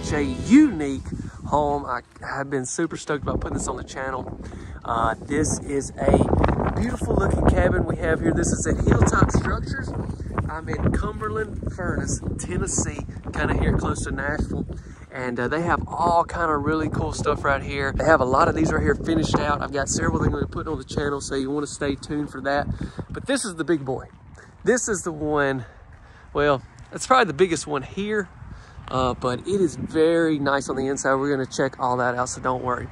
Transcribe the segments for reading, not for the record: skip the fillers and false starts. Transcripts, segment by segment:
such a unique home. I have been super stoked about putting this on the channel. This is a beautiful looking cabin we have here. This is at Hilltop Structures. I'm in Cumberland Furnace, Tennessee, kind of here close to Nashville. And they have all kind of really cool stuff right here. They have a lot of these right here finished out. I've got several things I'm going to put on the channel, so you want to stay tuned for that. But this is the big boy. This is the one, well, it's probably the biggest one here, but it is very nice on the inside. We're going to check all that out, so don't worry.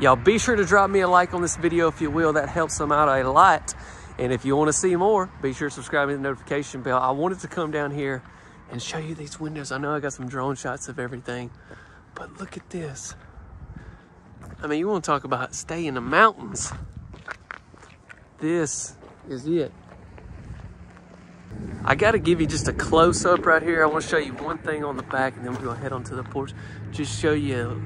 Y'all be sure to drop me a like on this video if you will. That helps them out a lot. And if you want to see more, be sure to subscribe to the notification bell. I wanted to come down here and show you these windows. I know I got some drone shots of everything, but look at this. I mean, you want to talk about stay in the mountains. This is it. I got to give you just a close-up right here. I want to show you one thing on the back, and then we're going to head onto the porch. Just show you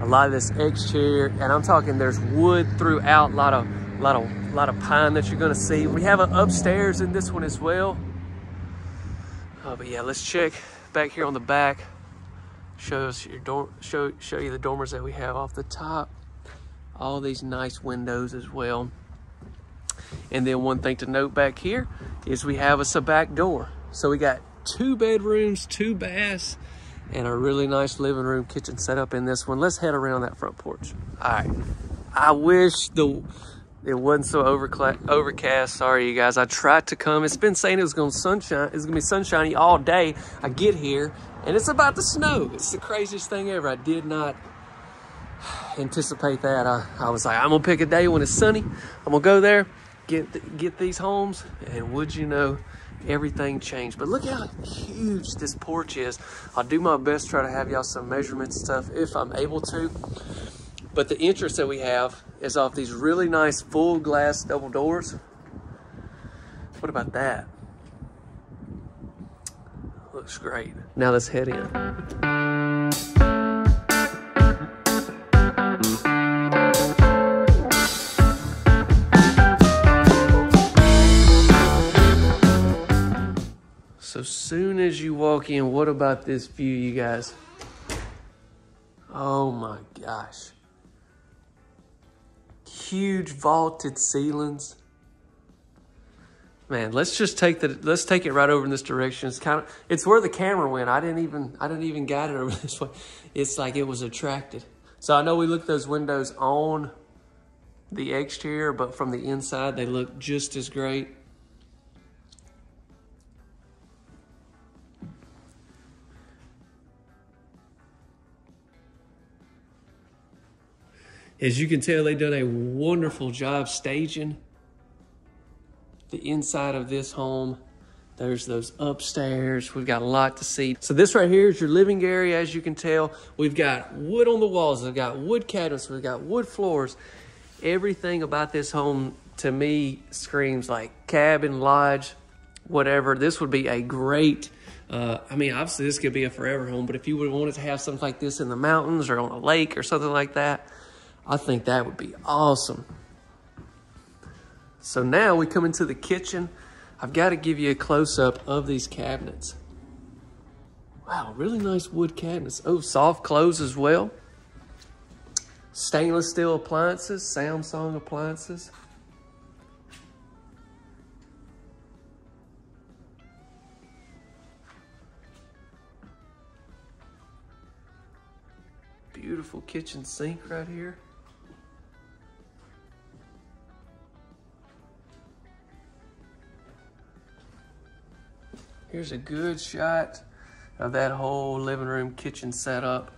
a lot of this exterior, and I'm talking there's wood throughout, a lot of pine that you're going to see. We have an upstairs in this one as well. But yeah, let's check back here on the back. Shows your dorm, show you the dormers that we have off the top. All these nice windows as well. And then one thing to note back here is we have a back door. So we got two bedrooms, two baths, and a really nice living room kitchen setup in this one. Let's head around that front porch. All right. I wish it wasn't so overcast. Sorry, you guys. I tried to come. It's been saying it was going to sunshine. It's going to be sunshiny all day. I get here, and it's about to snow. It's the craziest thing ever. I did not anticipate that. I was like, I'm going to pick a day when it's sunny. I'm going to go there, get these homes, and would you know, everything changed. But look how huge this porch is. I'll do my best to try to have y'all some measurement stuff if I'm able to. But the entrance that we have is off these really nice full glass double doors. What about that? Looks great. Now let's head in. So soon as you walk in, what about this view, you guys? Oh my gosh. Huge vaulted ceilings. Man, let's take it right over in this direction. It's where the camera went. I didn't even guide it over this way. It's like it was attracted. So I know we looked those windows on the exterior, but from the inside they look just as great. As you can tell, they've done a wonderful job staging the inside of this home. There's those upstairs. We've got a lot to see. So this right here is your living area. As you can tell, we've got wood on the walls. We've got wood cabinets. We've got wood floors. Everything about this home, to me, screams like cabin, lodge, whatever. This would be a great, I mean, obviously this could be a forever home, but if you would want to have something like this in the mountains or on a lake or something like that, I think that would be awesome. So now we come into the kitchen. I've got to give you a close-up of these cabinets. Wow, really nice wood cabinets. Oh, soft close as well. Stainless steel appliances, Samsung appliances. Beautiful kitchen sink right here. Here's a good shot of that whole living room kitchen setup.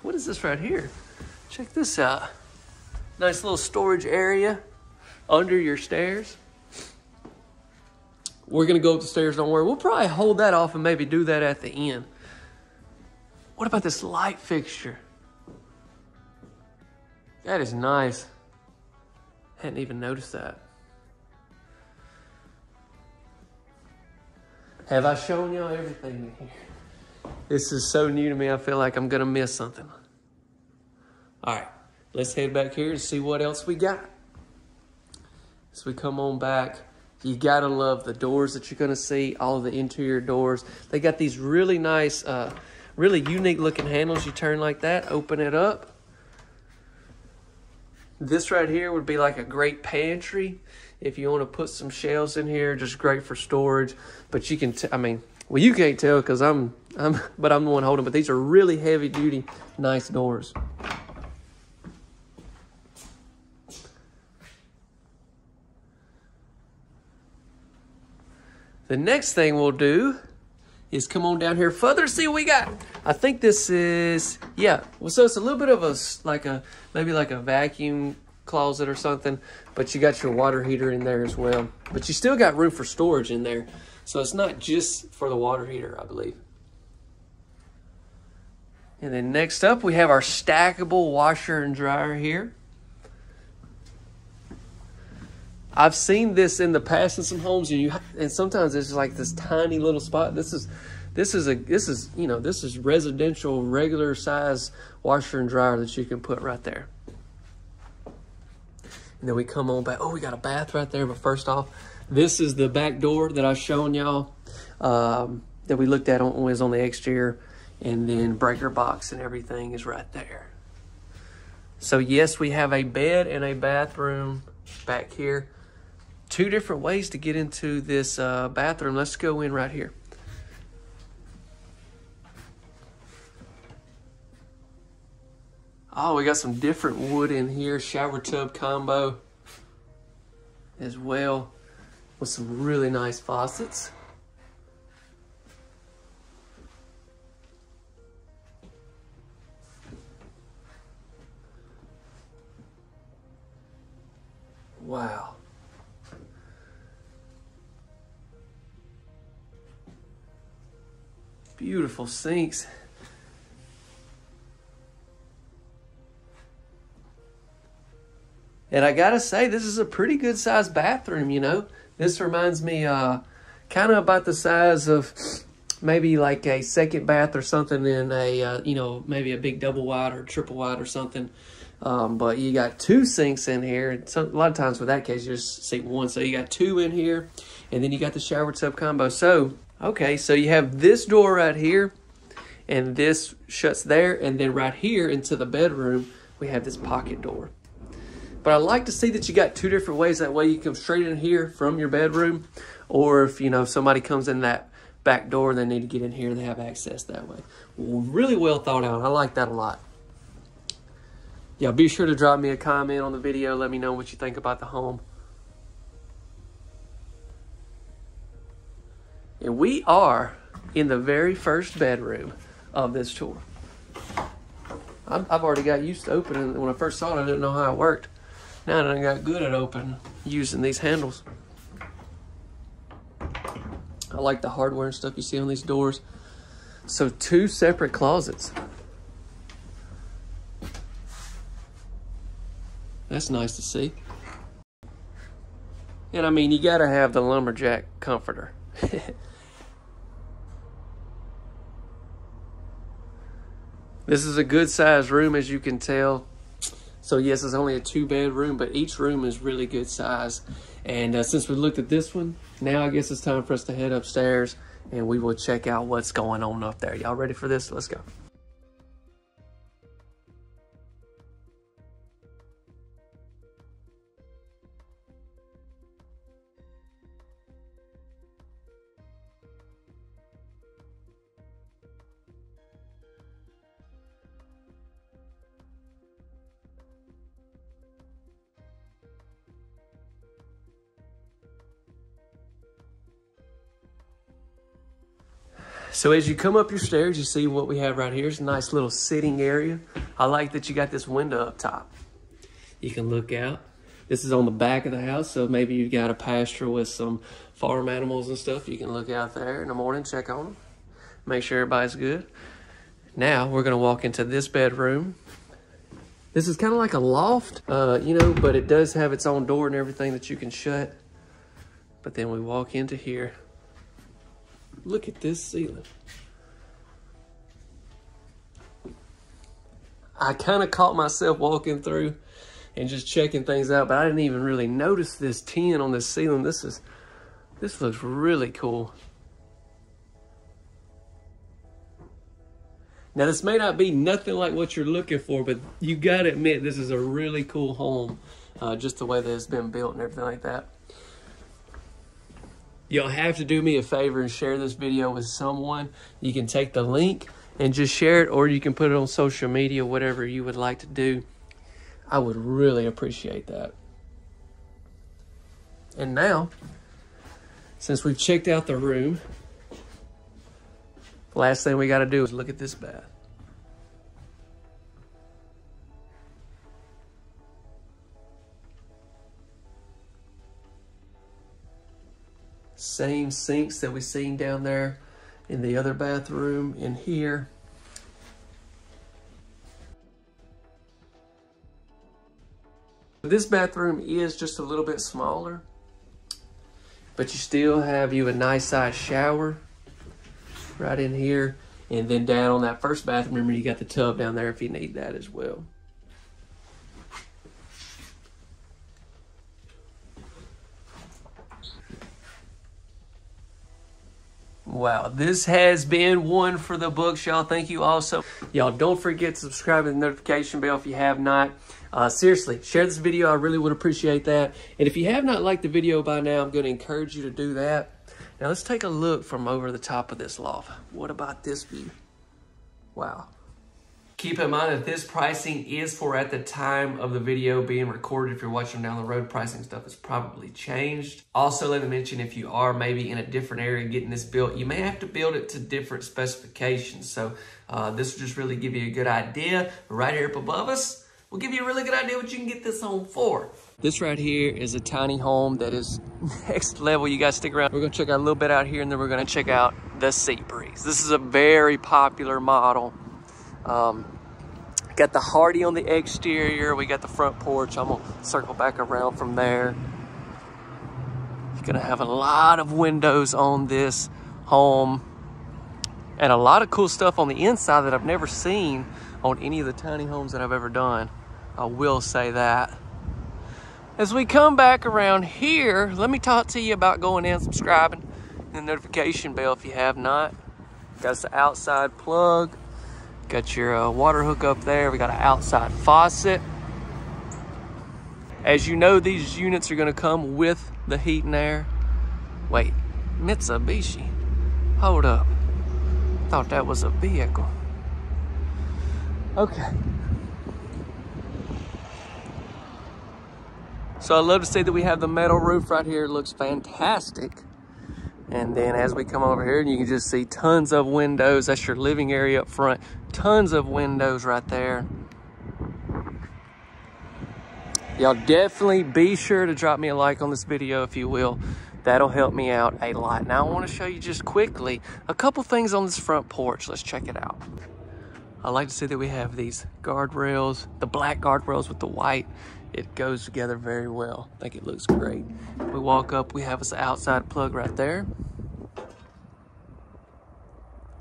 What is this right here? Check this out. Nice little storage area under your stairs. We're gonna go up the stairs, don't worry. We'll probably hold that off and maybe do that at the end. What about this light fixture? That is nice. Hadn't even noticed that. Have I shown y'all everything in here? This is so new to me, I feel like I'm gonna miss something. All right, let's head back here and see what else we got. as we come on back, you gotta love the doors that you're gonna see, all the interior doors. They got these really nice, really unique looking handles. You turn like that, open it up. This right here would be like a great pantry. If you want to put some shelves in here, just great for storage. But you can, I mean, well, you can't tell because I'm the one holding, but these are really heavy duty, nice doors. The next thing we'll do is come on down here further, see what we got. I think this is, yeah. Well, so it's a little bit of a, like a, maybe like a vacuum closet or something, but you got your water heater in there as well. But you still got room for storage in there. So it's not just for the water heater, I believe. And then next up, we have our stackable washer and dryer here. I've seen this in the past in some homes, and sometimes it's like this tiny little spot. This is you know, this is residential, regular size washer and dryer that you can put right there. And then we come on back. Oh, we got a bath right there. But first off, this is the back door that I've shown y'all that we looked at was on the exterior, and then breaker box and everything is right there. So yes, we have a bed and a bathroom back here. Two different ways to get into this bathroom. Let's go in right here. Oh, we got some different wood in here. Shower tub combo as well with some really nice faucets. Wow. Beautiful sinks. And I gotta say, this is a pretty good sized bathroom, you know. This reminds me kind of about the size of maybe like a second bath or something in a, you know, maybe a big double wide or triple wide or something. But you got two sinks in here. And a lot of times with that case, you just sink one. So you got two in here, and then you got the shower tub combo. So, okay, so you have this door right here, and this shuts there. And then right here into the bedroom, we have this pocket door. But I like to see that you got two different ways. That way you come straight in here from your bedroom, or if, you know, somebody comes in that back door and they need to get in here, they have access that way. Really well thought out. I like that a lot. Yeah, be sure to drop me a comment on the video. Let me know what you think about the home. And we are in the very first bedroom of this tour. I've already got used to opening. When I first saw it, I didn't know how it worked. Now that I got good at using these handles. I like the hardware and stuff you see on these doors. So two separate closets. That's nice to see. And I mean, you gotta have the lumberjack comforter. This is a good sized room, as you can tell. So yes, it's only a two-bed room, but each room is really good size. And since we looked at this one, now I guess it's time for us to head upstairs and we will check out what's going on up there. Y'all ready for this? Let's go. So as you come up your stairs, you see what we have right here. It's a nice little sitting area. I like that you got this window up top. You can look out. This is on the back of the house, so maybe you've got a pasture with some farm animals and stuff. You can look out there in the morning, check on them, make sure everybody's good. Now we're gonna walk into this bedroom. This is kind of like a loft, you know, but it does have its own door and everything that you can shut. But then we walk into here. Look at this ceiling. I kind of caught myself walking through and just checking things out. But I didn't even really notice this tin on this ceiling. This looks really cool. Now, this may not be nothing like what you're looking for, but you got to admit this is a really cool home, just the way that it's been built and everything like that. You'll have to do me a favor and share this video with someone. You can take the link and just share it, or you can put it on social media, whatever you would like to do. I would really appreciate that. And now, since we've checked out the room, last thing we got to do is look at this bath. Same sinks that we seen down there in the other bathroom in here. This bathroom is just a little bit smaller, but you still have you a nice size shower right in here, and then down on that first bathroom, remember you got the tub down there if you need that as well. Wow, this has been one for the books, y'all. Thank you also. Y'all, don't forget to subscribe to the notification bell if you have not. Seriously, share this video. I really would appreciate that. And if you have not liked the video by now, I'm going to encourage you to do that. Now let's take a look from over the top of this loft. What about this view? Wow. Keep in mind that this pricing is for at the time of the video being recorded. If you're watching down the road, pricing stuff has probably changed. Also, let me mention, if you are maybe in a different area getting this built, you may have to build it to different specifications. So this will just really give you a good idea. Right here up above us, we'll give you a really good idea what you can get this home for. This right here is a tiny home that is next level. You guys stick around. We're going to check out a little bit out here, and then we're going to check out the Sea Breeze. This is a very popular model. Got the Hardy on the exterior. We got the front porch. I'm going to circle back around from there. It's going to have a lot of windows on this home, and a lot of cool stuff on the inside that I've never seen on any of the tiny homes that I've ever done. I will say that. As we come back around here, let me talk to you about going in, subscribing, and the notification bell if you have not. Got the outside plug. Got your water hook up there. We got an outside faucet. As you know, these units are going to come with the heat and air. Wait, Mitsubishi. Hold up. Thought that was a vehicle. Okay. So I love to see that we have the metal roof right here. It looks fantastic. And then as we come over here, you can just see tons of windows. That's your living area up front. Tons of windows right there. Y'all definitely be sure to drop me a like on this video if you will. That'll help me out a lot. Now I want to show you just quickly a couple things on this front porch. Let's check it out. I like to see that we have these guardrails, the black guardrails with the white. It goes together very well. I think it looks great. We walk up, we have this outside plug right there.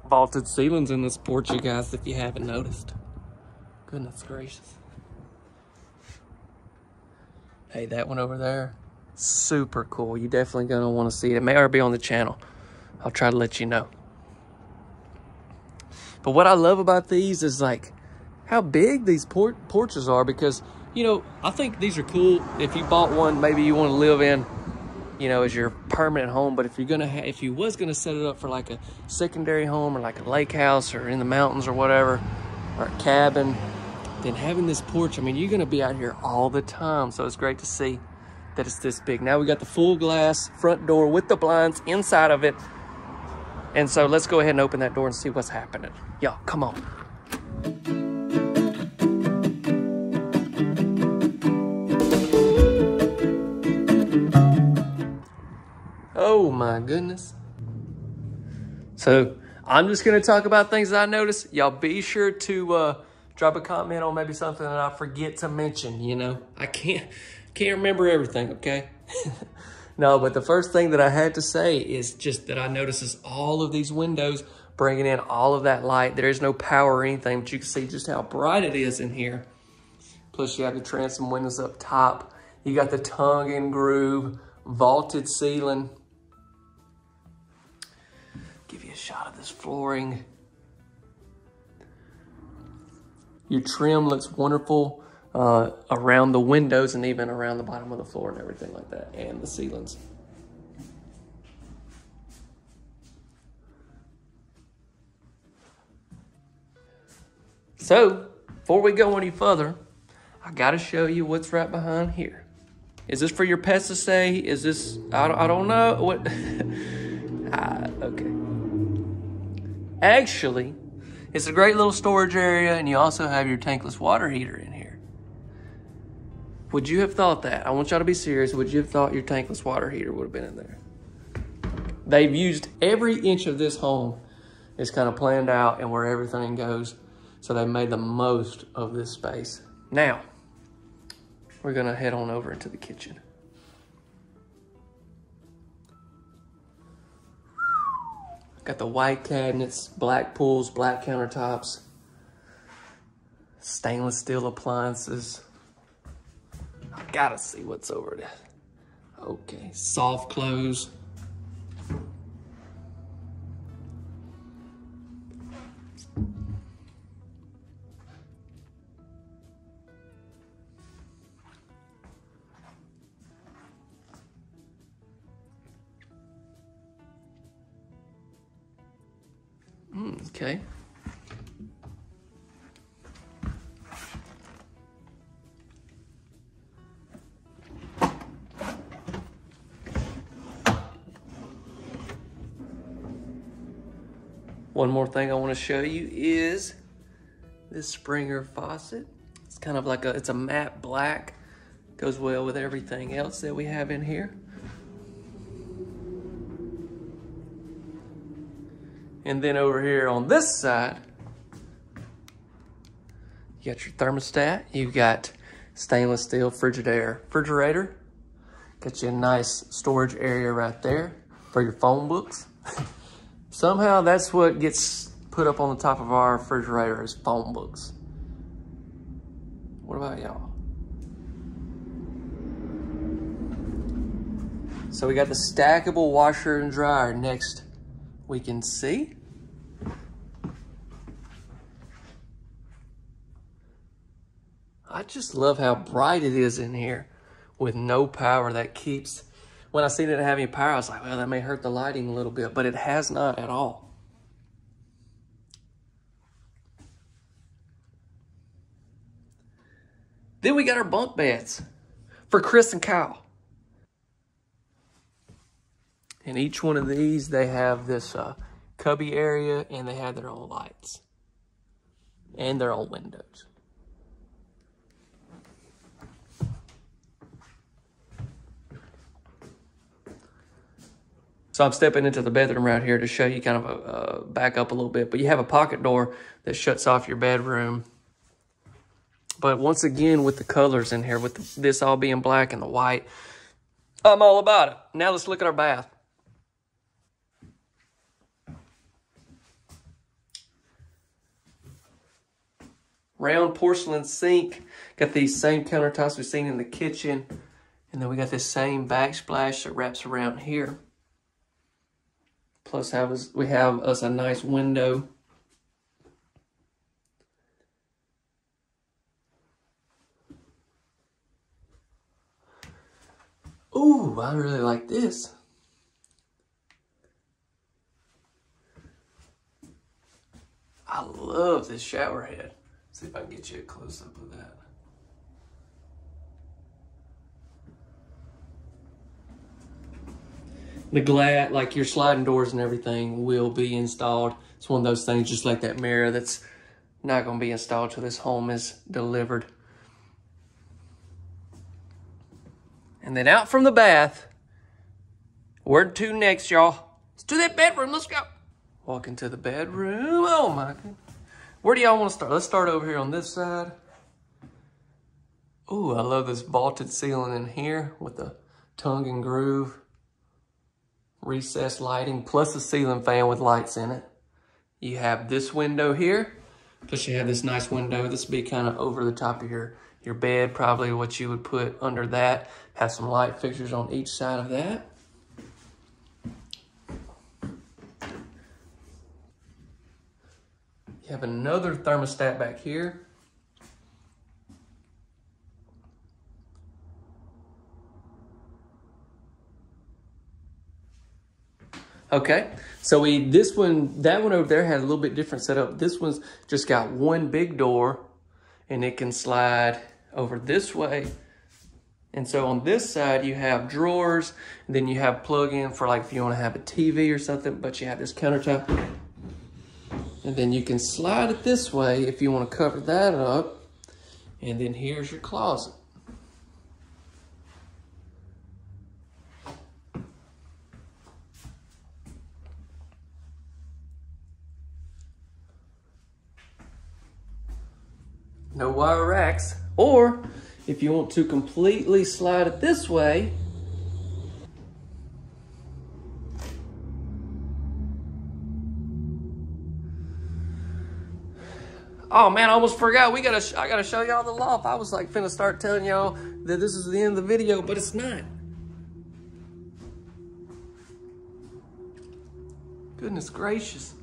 Vaulted ceilings in this porch, you guys, if you haven't noticed. Goodness gracious. Hey, that one over there, super cool. You're definitely gonna wanna see it. It may already be on the channel. I'll try to let you know. But what I love about these is like how big these porches are, because you know, I think these are cool. If you bought one, maybe you want to live in, you know, as your permanent home. But if you're gonna, if you was gonna set it up for like a secondary home or like a lake house or in the mountains or whatever, or a cabin, then having this porch, I mean, you're gonna be out here all the time. So it's great to see that it's this big. Now we got the full glass front door with the blinds inside of it. And so let's go ahead and open that door and see what's happening. Y'all, come on. Oh my goodness. So I'm just going to talk about things that I noticed. Y'all be sure to drop a comment on maybe something that I forget to mention. You know, I can't remember everything, okay? No, but the first thing that I had to say is just that I noticed is all of these windows bringing in all of that light. There is no power or anything, but you can see just how bright it is in here. Plus you have the transom windows up top. You got the tongue and groove, vaulted ceiling. Give you a shot of this flooring. Your trim looks wonderful around the windows and even around the bottom of the floor and everything like that, and the ceilings. So, before we go any further, I gotta show you what's right behind here. Is this for your pets to say? Is this, I don't know. What? Okay. Actually, it's a great little storage area, and you also have your tankless water heater in here. Would you have thought that? I want y'all to be serious. Would you have thought your tankless water heater would have been in there? They've used every inch of this home. It's kind of planned out and where everything goes. So they made the most of this space. Now, we're gonna head on over into the kitchen. Got the white cabinets, black pools, black countertops, stainless steel appliances. I gotta see what's over there. Okay, soft close. Okay. One more thing I want to show you is this Springer faucet. It's kind of like it's a matte black. Goes well with everything else that we have in here. And then over here on this side, you got your thermostat, you got stainless steel Frigidaire refrigerator. Got you a nice storage area right there for your phone books. Somehow that's what gets put up on the top of our refrigerator is phone books. What about y'all? So we got the stackable washer and dryer next. We can see. I just love how bright it is in here with no power. That keeps, when I seen it having power, I was like, well, that may hurt the lighting a little bit, but it has not at all. Then we got our bunk beds for Chris and Kyle. And each one of these, they have this cubby area, and they have their own lights and their own windows. So I'm stepping into the bedroom right here to show you kind of back up a little bit, but you have a pocket door that shuts off your bedroom. But once again, with the colors in here, with this all being black and the white, I'm all about it. Now let's look at our bath. Round porcelain sink. Got these same countertops we've seen in the kitchen. And then we got this same backsplash that wraps around here. Plus we have us a nice window. Ooh, I really like this. I love this shower head. See if I can get you a close-up of that. The glass, like your sliding doors and everything, will be installed. It's one of those things, just like that mirror, that's not going to be installed till this home is delivered. And then out from the bath, where to next, y'all? It's to that bedroom. Let's go. Walk into the bedroom. Oh, my goodness. Where do y'all want to start? Let's start over here on this side. Ooh, I love this vaulted ceiling in here with the tongue and groove, recessed lighting, plus a ceiling fan with lights in it. You have this window here, Plus you have this nice window. This would be kind of over the top of your bed, probably what you would put under that. Have some light fixtures on each side of that. You have another thermostat back here. Okay, so that one over there had a little bit different setup. This one's just got one big door and it can slide over this way. And so on this side, you have drawers, and then you have plug-in for like if you wanna have a TV or something, but you have this countertop. And then you can slide it this way if you wanna cover that up. And then here's your closet. No wire racks, or if you want to completely slide it this way, oh man, I almost forgot. I gotta show y'all the loft. I was like finna start telling y'all that this is the end of the video, but it's not. Goodness gracious.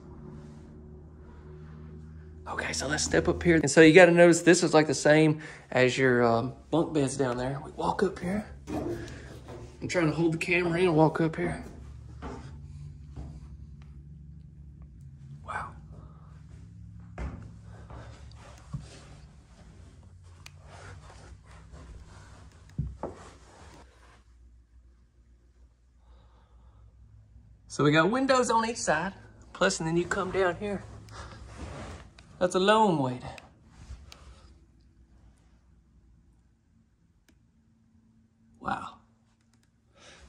Okay, so let's step up here. And so you gotta notice this is like the same as your bunk beds down there. We walk up here. I'm trying to hold the camera in and walk up here. Wow. So we got windows on each side, plus, and then you come down here. That's a long way down. Wow.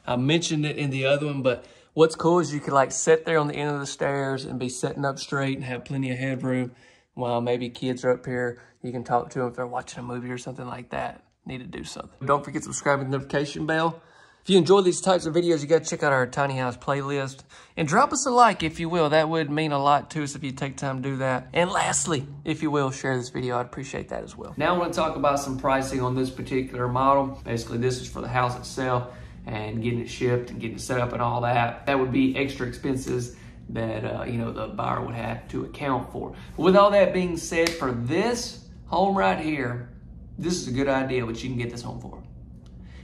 I mentioned it in the other one, but what's cool is you could like sit there on the end of the stairs and be sitting up straight and have plenty of headroom while maybe kids are up here. You can talk to them if they're watching a movie or something like that. Need to do something. Don't forget to subscribe and the notification bell. If you enjoy these types of videos, you got to check out our tiny house playlist and drop us a like if you will. That would mean a lot to us if you take time to do that. And lastly, if you will, share this video. I'd appreciate that as well. Now I want to talk about some pricing on this particular model. Basically, this is for the house itself and getting it shipped and getting it set up and all that. That would be extra expenses that you know, the buyer would have to account for. But with all that being said, for this home right here, this is a good idea what you can get this home for.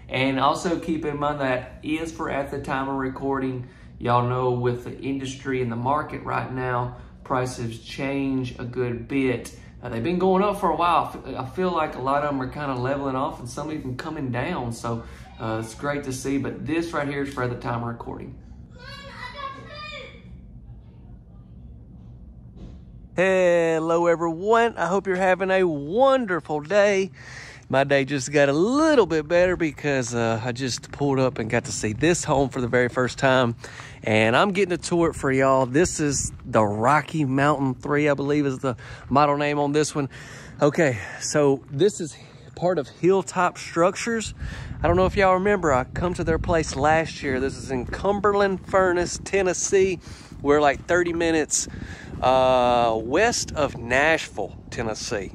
And also keep in mind that is for at the time of recording. Y'all know with the industry and the market right now, prices change a good bit. They've been going up for a while. I feel like a lot of them are kind of leveling off and some even coming down. So it's great to see, but this right here is for at the time of recording. Mom, I got food. Hello everyone. I hope you're having a wonderful day. My day just got a little bit better because I just pulled up and got to see this home for the very first time. And I'm getting a tour for y'all. This is the Rocky Mountain 3, I believe is the model name on this one. Okay, so this is part of Hilltop Structures. I don't know if y'all remember, I come to their place last year. This is in Cumberland Furnace, Tennessee. We're like 30 minutes west of Nashville, Tennessee.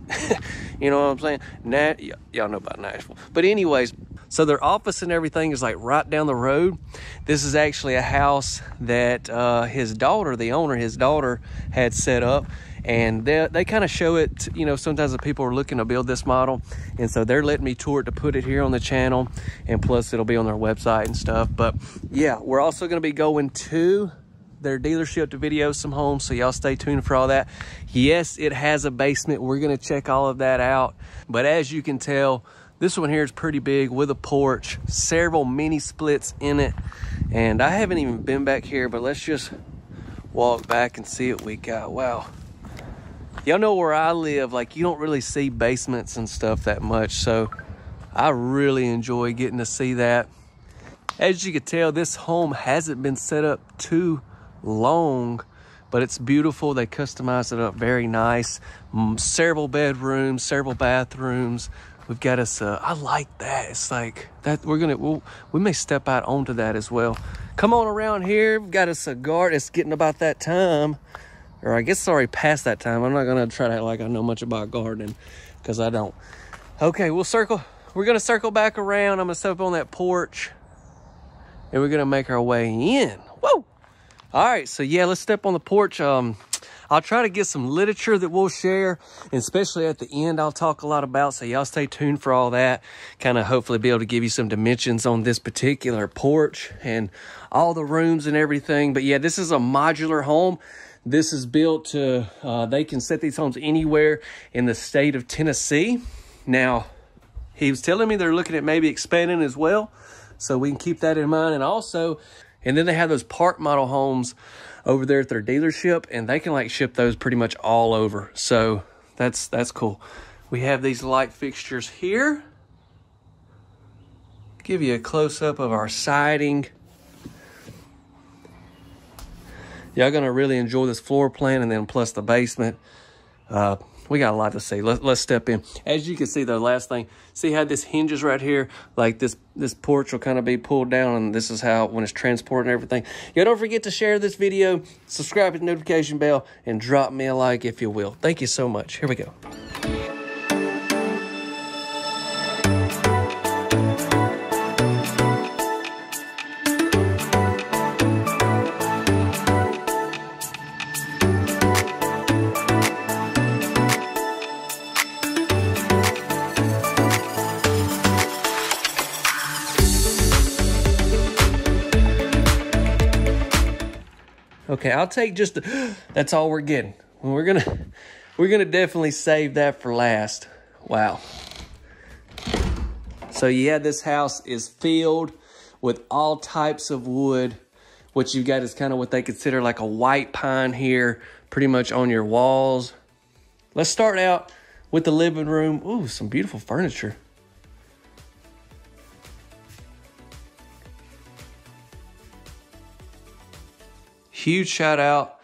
You know what I'm saying? Y'all know about Nashville. But anyways, so their office and everything is like right down the road. This is actually a house that his daughter, the owner, his daughter had set up. And they kind of show it, you know, sometimes the people are looking to build this model. And so they're letting me tour it to put it here on the channel. And plus it'll be on their website and stuff. But yeah, we're also going to be going to their dealership to video some homes, so y'all stay tuned for all that. Yes, it has a basement. We're gonna check all of that out, but as you can tell, this one here is pretty big with a porch, several mini splits in it, and I haven't even been back here, but let's just walk back and see what we got. Wow, y'all know where I live, like you don't really see basements and stuff that much, so I really enjoy getting to see that. As you can tell, this home hasn't been set up too long, but it's beautiful. They customized it up very nice. Several bedrooms, several bathrooms. We've got us I like that. It's like that we may step out onto that as well. Come on around here. We've got us a garden. It's getting about that time. or I guess it's already past that time. I'm not gonna try to act like I know much about gardening, because I don't. Okay, we're gonna circle back around. I'm gonna step up on that porch and we're gonna make our way in. Whoa! All right, so yeah, let's step on the porch. I'll try to get some literature that we'll share, and especially at the end, I'll talk a lot about, so y'all stay tuned for all that. Kind of hopefully be able to give you some dimensions on this particular porch and all the rooms and everything. But yeah, this is a modular home. This is built to, they can set these homes anywhere in the state of Tennessee. Now, he was telling me they're looking at maybe expanding as well, so we can keep that in mind. And also, and then they have those park model homes over there at their dealership, and they can like ship those pretty much all over. So that's cool. We have these light fixtures here. Give you a close up of our siding. Y'all gonna really enjoy this floor plan, and then plus the basement. We got a lot to see. Let's step in. As you can see, the last thing, see how this hinges right here? Like this porch will kind of be pulled down, and this is how, when it's transported and everything. Yeah, don't forget to share this video, subscribe to the notification bell, and drop me a like if you will. Thank you so much. Here we go. Okay, I'll take just the, that's all we're getting. We're gonna definitely save that for last. Wow. So yeah, this house is filled with all types of wood. What you've got is kind of what they consider like a white pine here, pretty much on your walls. Let's start out with the living room. Ooh, some beautiful furniture. Huge shout out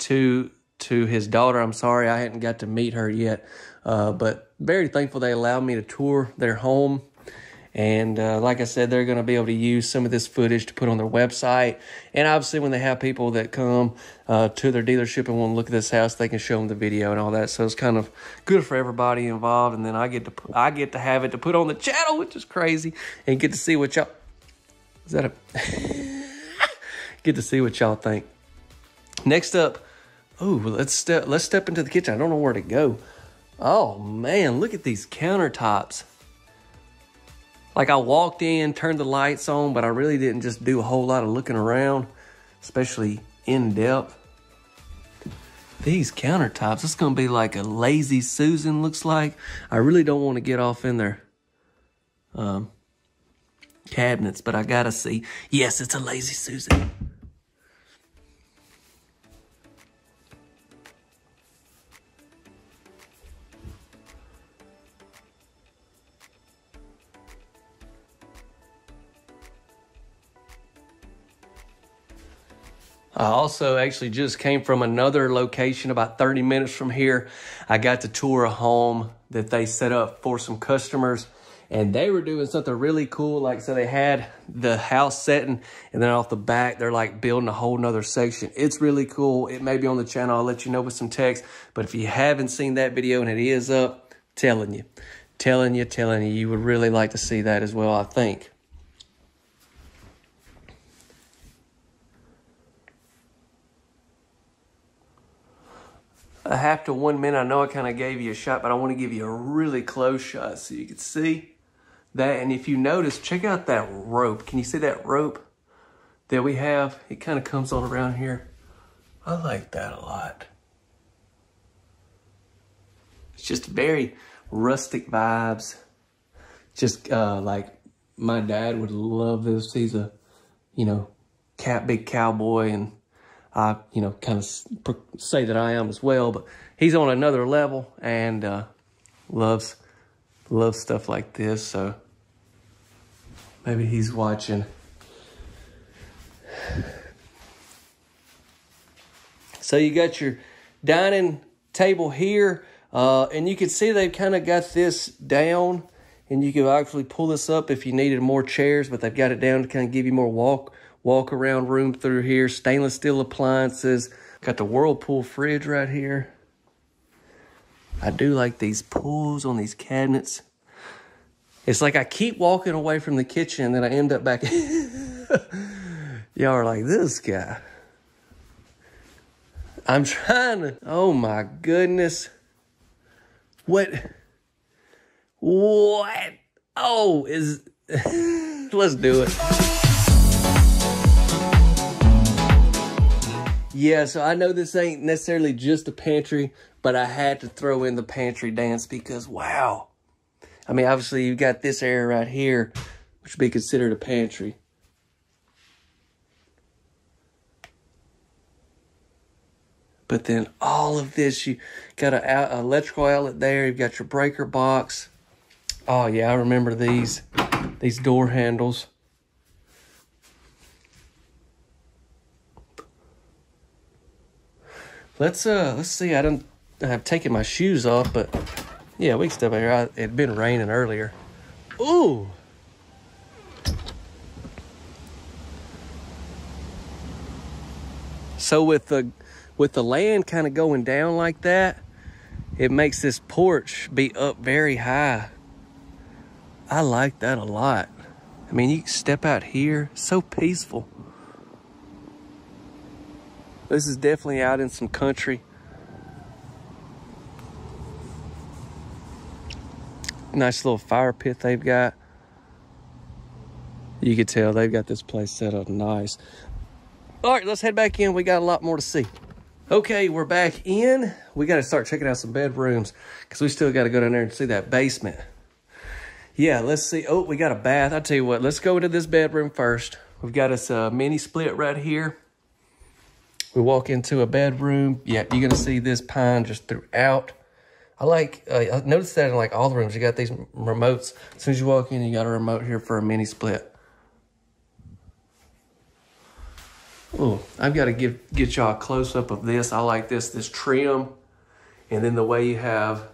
to his daughter. I'm sorry I hadn't got to meet her yet, but very thankful they allowed me to tour their home. And like I said, they're going to be able to use some of this footage to put on their website. And obviously when they have people that come to their dealership and want to look at this house, they can show them the video and all that. So it's kind of good for everybody involved. And then I get to have it to put on the channel, which is crazy, and get to see what y'all, is that a, get to see what y'all think. Next up, oh, let's step into the kitchen. I don't know where to go. Oh man, look at these countertops. Like I walked in, turned the lights on, but I really didn't just do a whole lot of looking around, especially in depth. These countertops, it's gonna be like a Lazy Susan looks like. I really don't want to get off in there. Cabinets, but I gotta see. Yes, it's a Lazy Susan. I also actually just came from another location about 30 minutes from here. I got to tour a home that they set up for some customers, and they were doing something really cool. Like, so they had the house setting, and then off the back, they're like building a whole nother section. It's really cool. It may be on the channel. I'll let you know with some text, but if you haven't seen that video and it is up, telling you, you would really like to see that as well, I think. I have to 1 minute. I know I kind of gave you a shot, but I want to give you a really close shot so you can see that. And if you notice, check out that rope. Can you see that rope that we have? It kind of comes on around here. I like that a lot. It's just very rustic vibes. Just like my dad would love this. He's a, you know, big cowboy, and I, you know, kind of say that I am as well, but he's on another level and loves stuff like this. So maybe he's watching. So you got your dining table here, and you can see they've kind of got this down, and you can actually pull this up if you needed more chairs, but they've got it down to kind of give you more walk around room through here. Stainless steel appliances, Got the Whirlpool fridge right here. I do like these pulls on these cabinets. It's like I keep walking away from the kitchen and then I end up back. Y'all are like, this guy. I'm trying to, oh my goodness. What? Oh, is, let's do it. Yeah, so I know this ain't necessarily just a pantry, but I had to throw in the pantry dance because, wow. I mean, obviously you've got this area right here, which would be considered a pantry. But then all of this, you got an electrical outlet there. You've got your breaker box. Oh yeah, I remember these door handles. Let's see. I've taken my shoes off, but yeah, we can step out here. It'd been raining earlier. Ooh. So with the land kind of going down like that, it makes this porch be up very high. I like that a lot. I mean, you can step out here, so peaceful. This is definitely out in some country. Nice little fire pit they've got. You can tell they've got this place set up nice. All right, let's head back in. We got a lot more to see. Okay, we're back in. We got to start checking out some bedrooms because we still got to go down there and see that basement. Yeah, let's see. Oh, we got a bath. I'll tell you what, let's go into this bedroom first. We've got us a mini split right here. We walk into a bedroom. Yeah, you're going to see this pine just throughout. I noticed that in like all the rooms. You got these remotes. As soon as you walk in, you got a remote here for a mini split. Oh, I've got to get y'all a close up of this. I like this trim. And then the way you have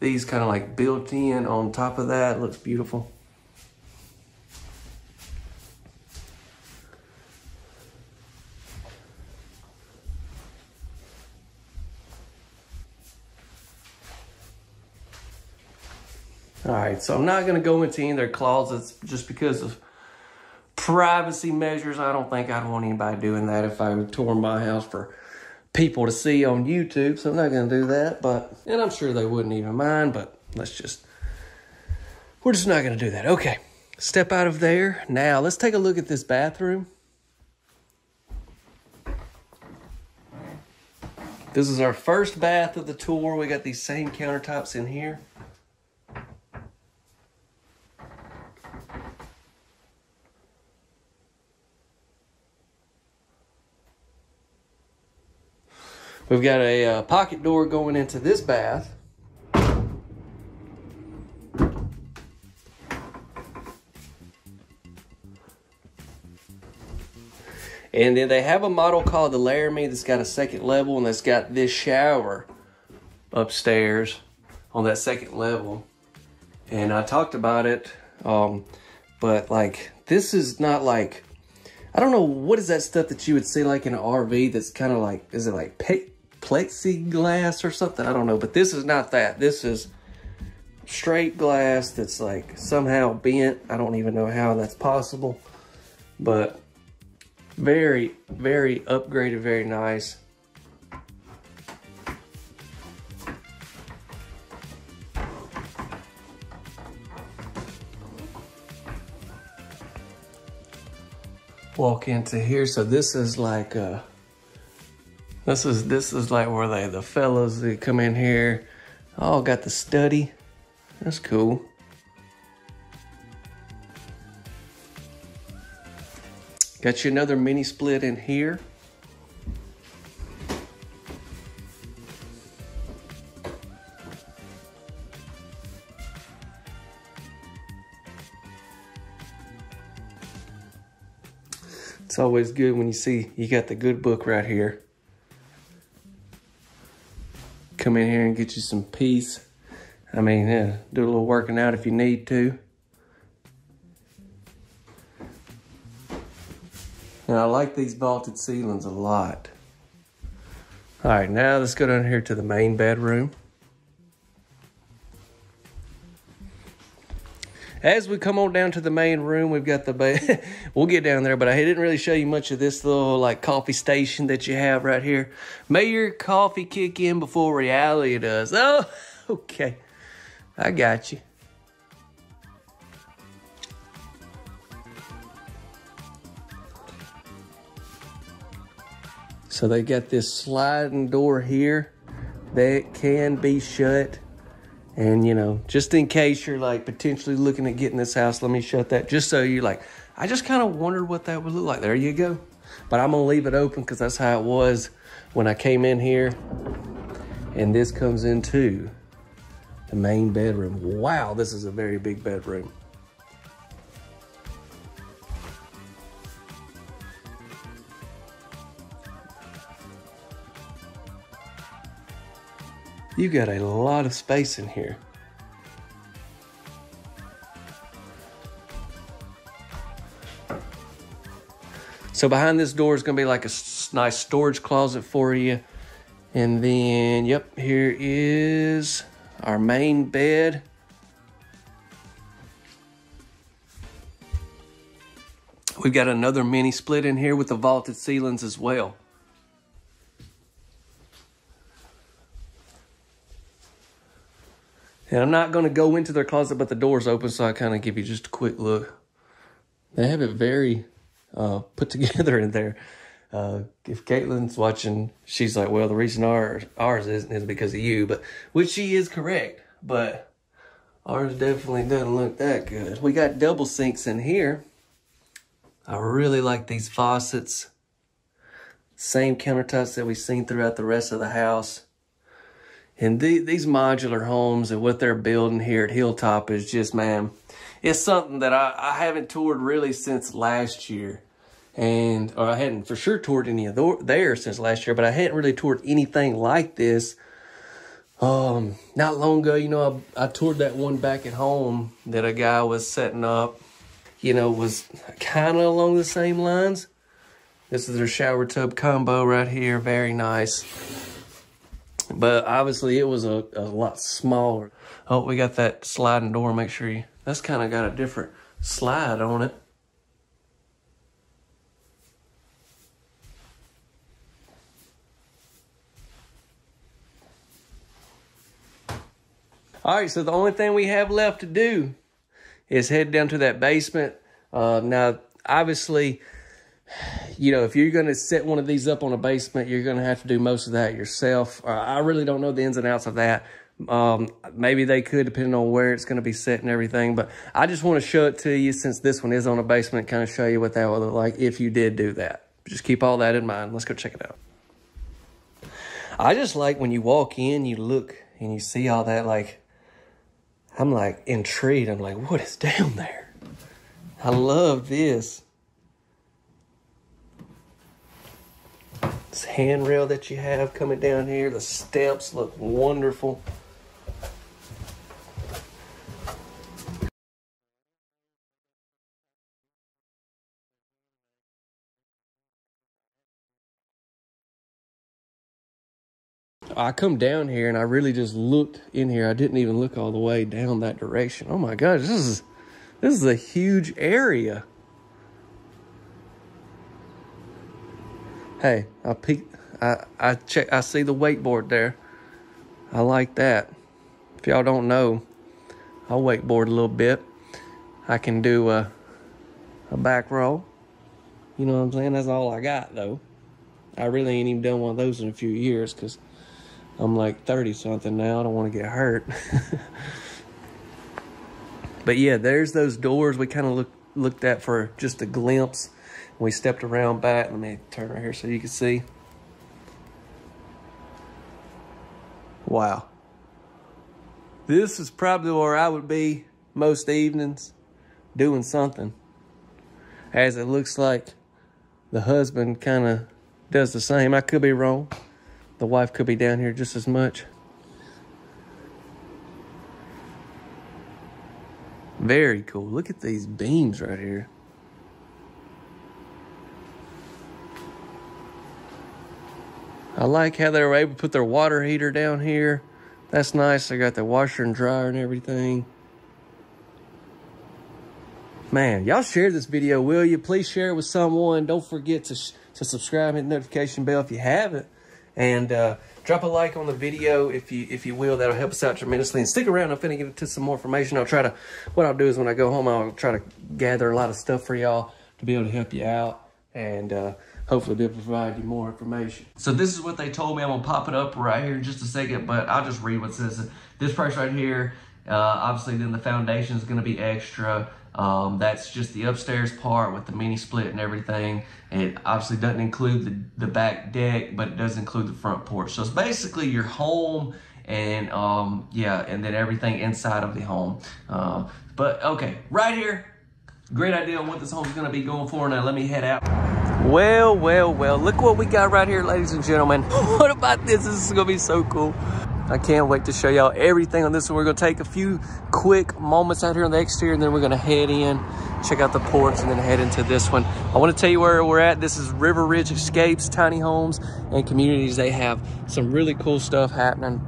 these kind of like built in on top of that, it looks beautiful. All right, so I'm not gonna go into any of their closets just because of privacy measures. I don't think I'd want anybody doing that if I tore my house for people to see on YouTube, so I'm not gonna do that, and I'm sure they wouldn't even mind, but we're just not gonna do that. Okay, step out of there. Now, let's take a look at this bathroom. This is our first bath of the tour. We got these same countertops in here. We've got a pocket door going into this bath. And then they have a model called the Laramie that's got a second level, and that's got this shower upstairs on that second level. And I talked about it, but like, this is not like, I don't know, what is that stuff that you would see like in an RV that's kind of like, is it like plexiglass or something? I don't know, but this is not that. This is straight glass that's like somehow bent. I don't even know how that's possible, but very, very upgraded, very nice. Walk into here. So this is like this is like where the fellas that come in here all got the study. That's cool. Got you another mini split in here. It's always good when you see you got the good book right here. Come in here and get you some peace. I mean, yeah, do a little working out if you need to. And I like these vaulted ceilings a lot. All right, now let's go down here to the main bedroom. As we come on down to the main room, we've got the bed. We'll get down there, but I didn't really show you much of this little like coffee station that you have right here. May your coffee kick in before reality does. Oh, okay. I got you. So they got this sliding door here that can be shut. And, you know, just in case you're, like, potentially looking at getting this house, let me shut that. Just so you're like, I just kind of wondered what that would look like. There you go. But I'm going to leave it open because that's how it was when I came in here. And this comes into the main bedroom. Wow, this is a very big bedroom. You got a lot of space in here. So behind this door is gonna be like a nice storage closet for you. And then, yep, here is our main bed. We've got another mini split in here with the vaulted ceilings as well. And I'm not going to go into their closet, but the door's open, so I kind of give you just a quick look. They have it very put together in there. If Caitlin's watching, she's like, well, the reason ours isn't is because of you, but which she is correct, but ours definitely doesn't look that good. We got double sinks in here. I really like these faucets. Same countertops that we've seen throughout the rest of the house. And these modular homes and what they're building here at Hilltop is just, man, it's something that I haven't toured really since last year. Or I hadn't for sure toured any of there since last year, but I hadn't really toured anything like this. Not long ago, you know, I toured that one back at home that a guy was setting up, you know, was kind of along the same lines. This is their shower tub combo right here. Very nice. But obviously, it was a lot smaller. Oh, we got that sliding door. Make sure you... That's kind of got a different slide on it. All right, so the only thing we have left to do is head down to that basement. Now, obviously... You know, if you're going to set one of these up on a basement, you're going to have to do most of that yourself. I really don't know the ins and outs of that. Maybe they could, depending on where it's going to be set and everything. But I just want to show it to you since this one is on a basement, kind of show you what that would look like if you did do that. Just keep all that in mind. Let's go check it out. I just like when you walk in, you look and you see all that. Like, I'm like intrigued. I'm like, what is down there? I love this. This handrail that you have coming down here. The steps look wonderful. I come down here and I really just looked in here. I didn't even look all the way down that direction. Oh my gosh, this is a huge area. Hey, I see the wakeboard there. I like that. If y'all don't know, I'll wakeboard a little bit. I can do a back roll. You know what I'm saying? That's all I got, though. I really ain't even done one of those in a few years because I'm like 30-something now. I don't want to get hurt. But, yeah, there's those doors we kind of looked at for just a glimpse. We stepped around back. Let me turn right here so you can see. Wow. This is probably where I would be most evenings doing something. As it looks like the husband kind of does the same. I could be wrong. The wife could be down here just as much. Very cool. Look at these beams right here. I like how they were able to put their water heater down here. That's nice. They got the washer and dryer and everything. Man, y'all share this video, will you? Please share it with someone. Don't forget to subscribe, hit the notification bell if you haven't. And drop a like on the video if you will. That'll help us out tremendously. And stick around. I'm finna get into some more information. I'll try to, what I'll do is when I go home, I'll try to gather a lot of stuff for y'all to be able to help you out. And hopefully be able to provide you more information. So this is what they told me. I'm gonna pop it up right here in just a second, but I'll just read what it says. This price right here, obviously then the foundation is gonna be extra. That's just the upstairs part with the mini split and everything. It obviously doesn't include the back deck, but it does include the front porch. So it's basically your home and yeah, and then everything inside of the home. But okay, right here, great idea on what this home's gonna be going for. Now let me head out. Well, well, well, look what we got right here, ladies and gentlemen. What about this? This is gonna be so cool. I can't wait to show y'all everything on this one. We're gonna take a few quick moments out here on the exterior, and then we're gonna head in, check out the porch, and then head into this one. I wanna tell you where we're at. This is River Ridge Escapes, tiny homes and communities. They have some really cool stuff happening.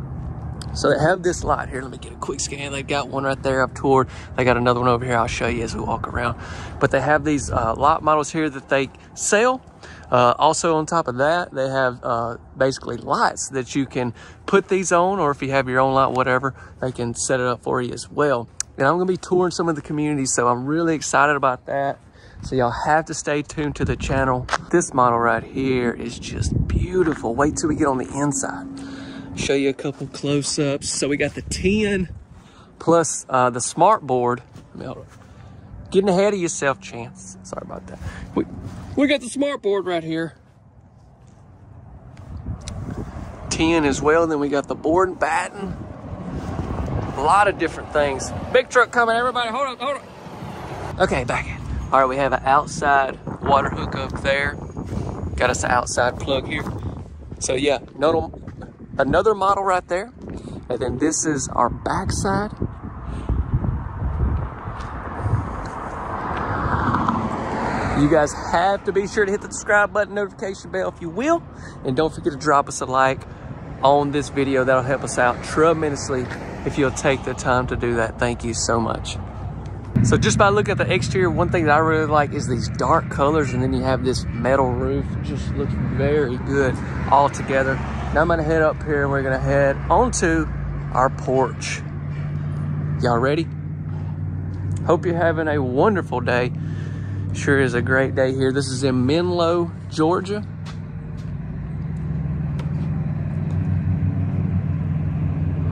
So they have this lot here. Let me get a quick scan. They've got one right there up toward. They got another one over here. I'll show you as we walk around. But they have these lot models here that they sell. Also on top of that, they have basically lots that you can put these on, or if you have your own lot, whatever, they can set it up for you as well. And I'm gonna be touring some of the communities, so I'm really excited about that. So y'all have to stay tuned to the channel. This model right here is just beautiful. Wait till we get on the inside. Show you a couple close-ups. So we got the 10 plus the smart board. Getting ahead of yourself, Chance. Sorry about that. We got the smart board right here. 10 as well. Then we got the board and batten. A lot of different things. Big truck coming, everybody. Hold on, hold on. Okay, back in. All right, we have an outside water hookup there. Got us an outside plug here. So yeah, another model right there. And then this is our backside. You guys have to be sure to hit the subscribe button, notification bell if you will, and don't forget to drop us a like on this video. That'll help us out tremendously if you'll take the time to do that. Thank you so much. So just by looking at the exterior, one thing that I really like is these dark colors, and then you have this metal roof just looking very good all together. Now I'm gonna head up here and we're gonna head onto our porch. Y'all ready? Hope you're having a wonderful day. Sure is a great day here. This is in Menlo, Georgia.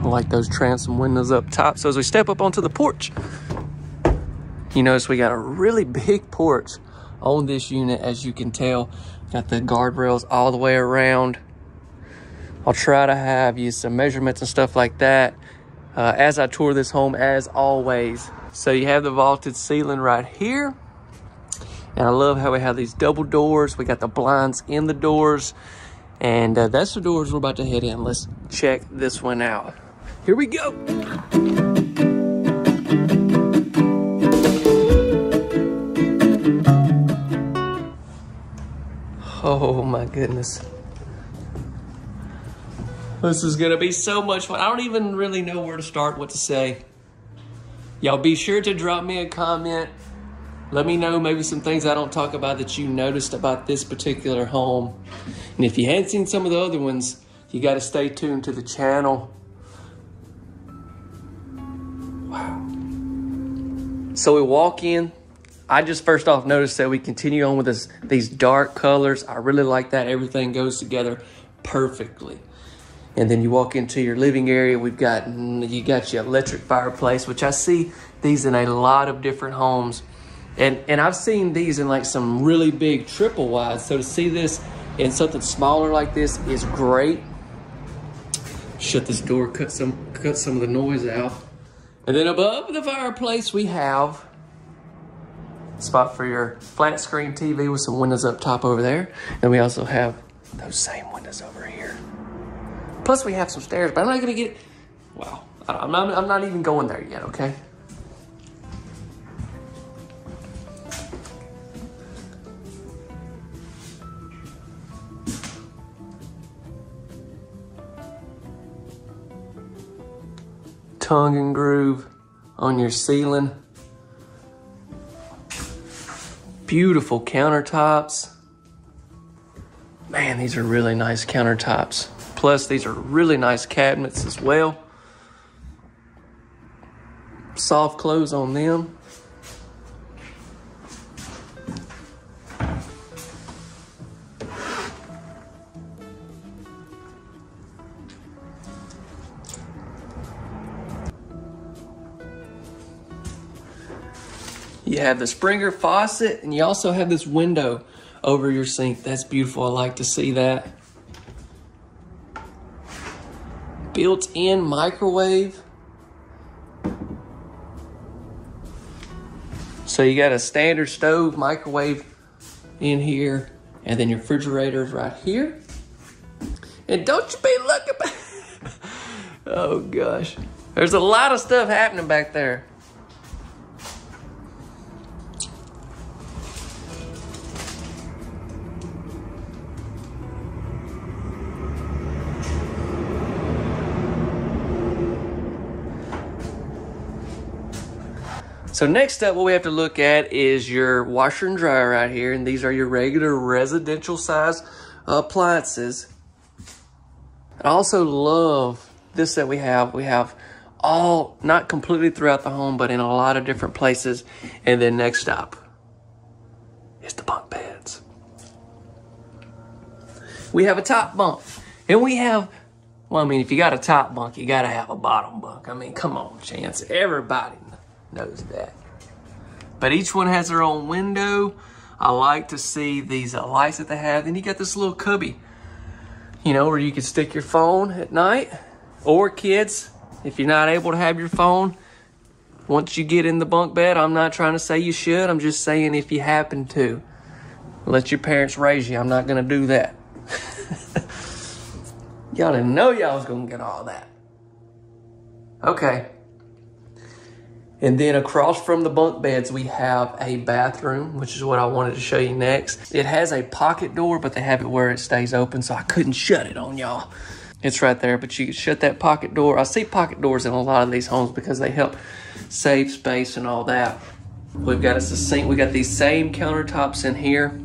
I like those transom windows up top. So as we step up onto the porch, you notice we got a really big porch on this unit, as you can tell. Got the guardrails all the way around. I'll try to have you some measurements and stuff like that as I tour this home, as always. So you have the vaulted ceiling right here. And I love how we have these double doors. We got the blinds in the doors. And that's the doors we're about to head in. Let's check this one out. Here we go. Oh my goodness. This is gonna be so much fun. I don't even really know where to start, what to say. Y'all be sure to drop me a comment. Let me know maybe some things I don't talk about that you noticed about this particular home. And if you hadn't seen some of the other ones, you got to stay tuned to the channel. Wow. So we walk in. I just first off noticed that we continue on with these dark colors. I really like that. Everything goes together perfectly. And then you walk into your living area. You got your electric fireplace, which I see these in a lot of different homes. And I've seen these in like some really big triple wides. So to see this in something smaller like this is great. Shut this door, cut some of the noise out. And then above the fireplace, we have a spot for your flat screen TV with some windows up top over there. And we also have those same windows over here. Plus we have some stairs, but I'm not gonna get, wow, I'm not even going there yet, okay? tongue and groove on your ceiling. Beautiful countertops. Man, these are really nice countertops. Plus, these are really nice cabinets as well. Soft close on them. You have the Springer faucet, and you also have this window over your sink. That's beautiful. I like to see that. Built-in microwave. So you got a standard stove, microwave in here, and then your refrigerator is right here. And don't you be looking back. Oh gosh, there's a lot of stuff happening back there. So next up, what we have to look at is your washer and dryer right here. And these are your regular residential size appliances. I also love this that we have. We have all, not completely throughout the home, but in a lot of different places. And then next up is the bunk beds. We have a top bunk. And we have, well, I mean, if you got a top bunk, you got to have a bottom bunk. I mean, come on, Chance. Everybody knows that. But each one has their own window. I like to see these lights that they have. Then you got this little cubby, you know, where you can stick your phone at night, or kids, if you're not able to have your phone once you get in the bunk bed. I'm not trying to say you should. I'm just saying if you happen to, let your parents raise you. I'm not gonna do that. Y'all didn't know y'all was gonna get all that. Okay. And then across from the bunk beds, we have a bathroom, which is what I wanted to show you next. It has a pocket door, but they have it where it stays open, so I couldn't shut it on y'all. It's right there, but you can shut that pocket door. I see pocket doors in a lot of these homes because they help save space and all that. We've got us a sink. We got these same countertops in here.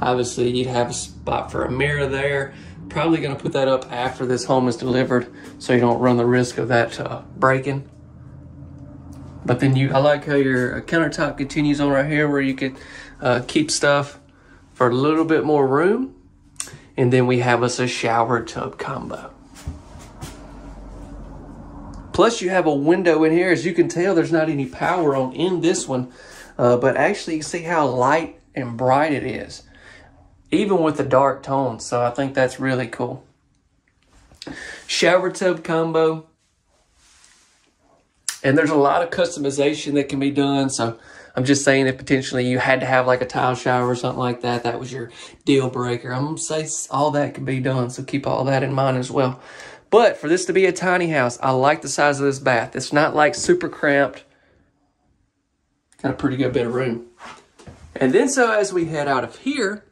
Obviously, you'd have a spot for a mirror there. Probably gonna put that up after this home is delivered, so you don't run the risk of that breaking. But then I like how your countertop continues on right here where you can keep stuff for a little bit more room. And then we have us a shower tub combo. Plus you have a window in here. As you can tell, there's not any power on in this one, but actually you can see how light and bright it is, even with the dark tone. So I think that's really cool. Shower tub combo. And there's a lot of customization that can be done. So I'm just saying if potentially you had to have like a tile shower or something like that, that was your deal breaker. I'm gonna say all that can be done. So keep all that in mind as well. But for this to be a tiny house, I like the size of this bath. It's not like super cramped. Got a pretty good bit of room. And then so as we head out of here,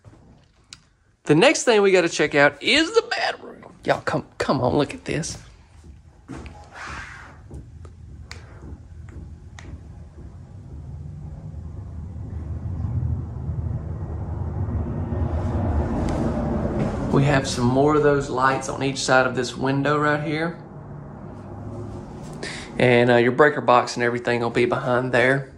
the next thing we got to check out is the bedroom. Y'all come on, look at this. We have some more of those lights on each side of this window right here. And your breaker box and everything will be behind there.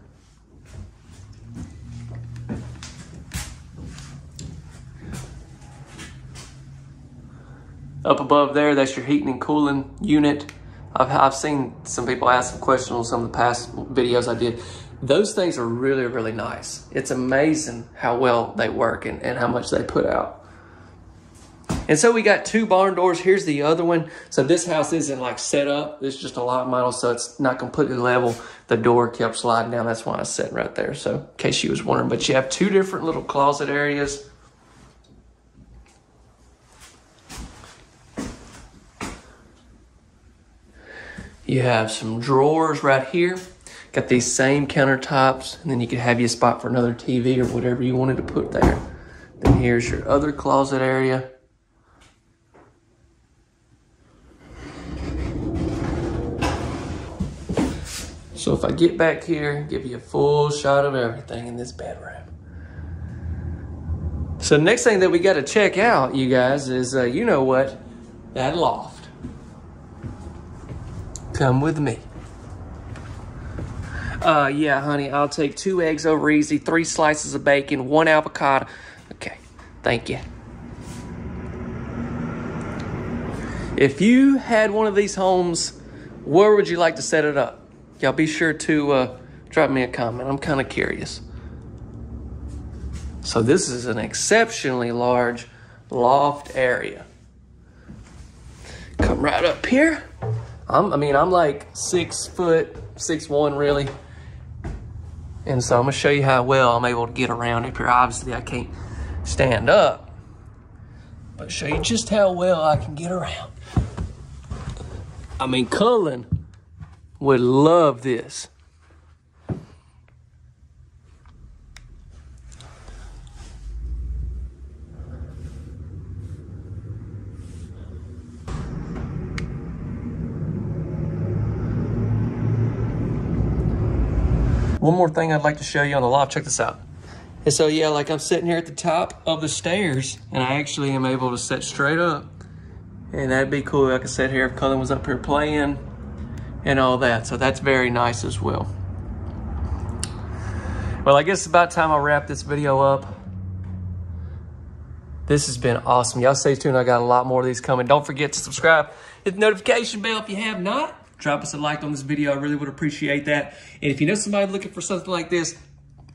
Up above there, that's your heating and cooling unit. I've seen some people ask some questions on some of the past videos I did. Those things are really, really nice. It's amazing how well they work and how much they put out. And so we got two barn doors. Here's the other one. So this house isn't like set up. It's just a lot model, so it's not completely level. The door kept sliding down. That's why I sat right there. So in case you was wondering, but you have two different little closet areas. You have some drawers right here. Got these same countertops, and then you could have your spot for another TV or whatever you wanted to put there. Then here's your other closet area. So if I get back here, give you a full shot of everything in this bedroom. So the next thing that we got to check out, you guys, is you know what? That loft. Come with me. Yeah, honey, I'll take 2 eggs over easy, 3 slices of bacon, 1 avocado. Okay, thank you. If you had one of these homes, where would you like to set it up? Y'all be sure to drop me a comment. I'm kind of curious. So this is an exceptionally large loft area. Come right up here. I mean, I'm like 6'1", really. And so I'm gonna show you how well I'm able to get around up here. Obviously I can't stand up, but show you just how well I can get around. I mean, Cullen would love this. One more thing I'd like to show you on the loft. Check this out. And so, yeah, like I'm sitting here at the top of the stairs, and I actually am able to sit straight up. And that'd be cool. I could sit here if Cullen was up here playing and all that. So that's very nice as well. Well, I guess it's about time I wrap this video up. This has been awesome. Y'all stay tuned. I got a lot more of these coming. Don't forget to subscribe. Hit the notification bell if you have not. Drop us a like on this video. I really would appreciate that. And if you know somebody looking for something like this,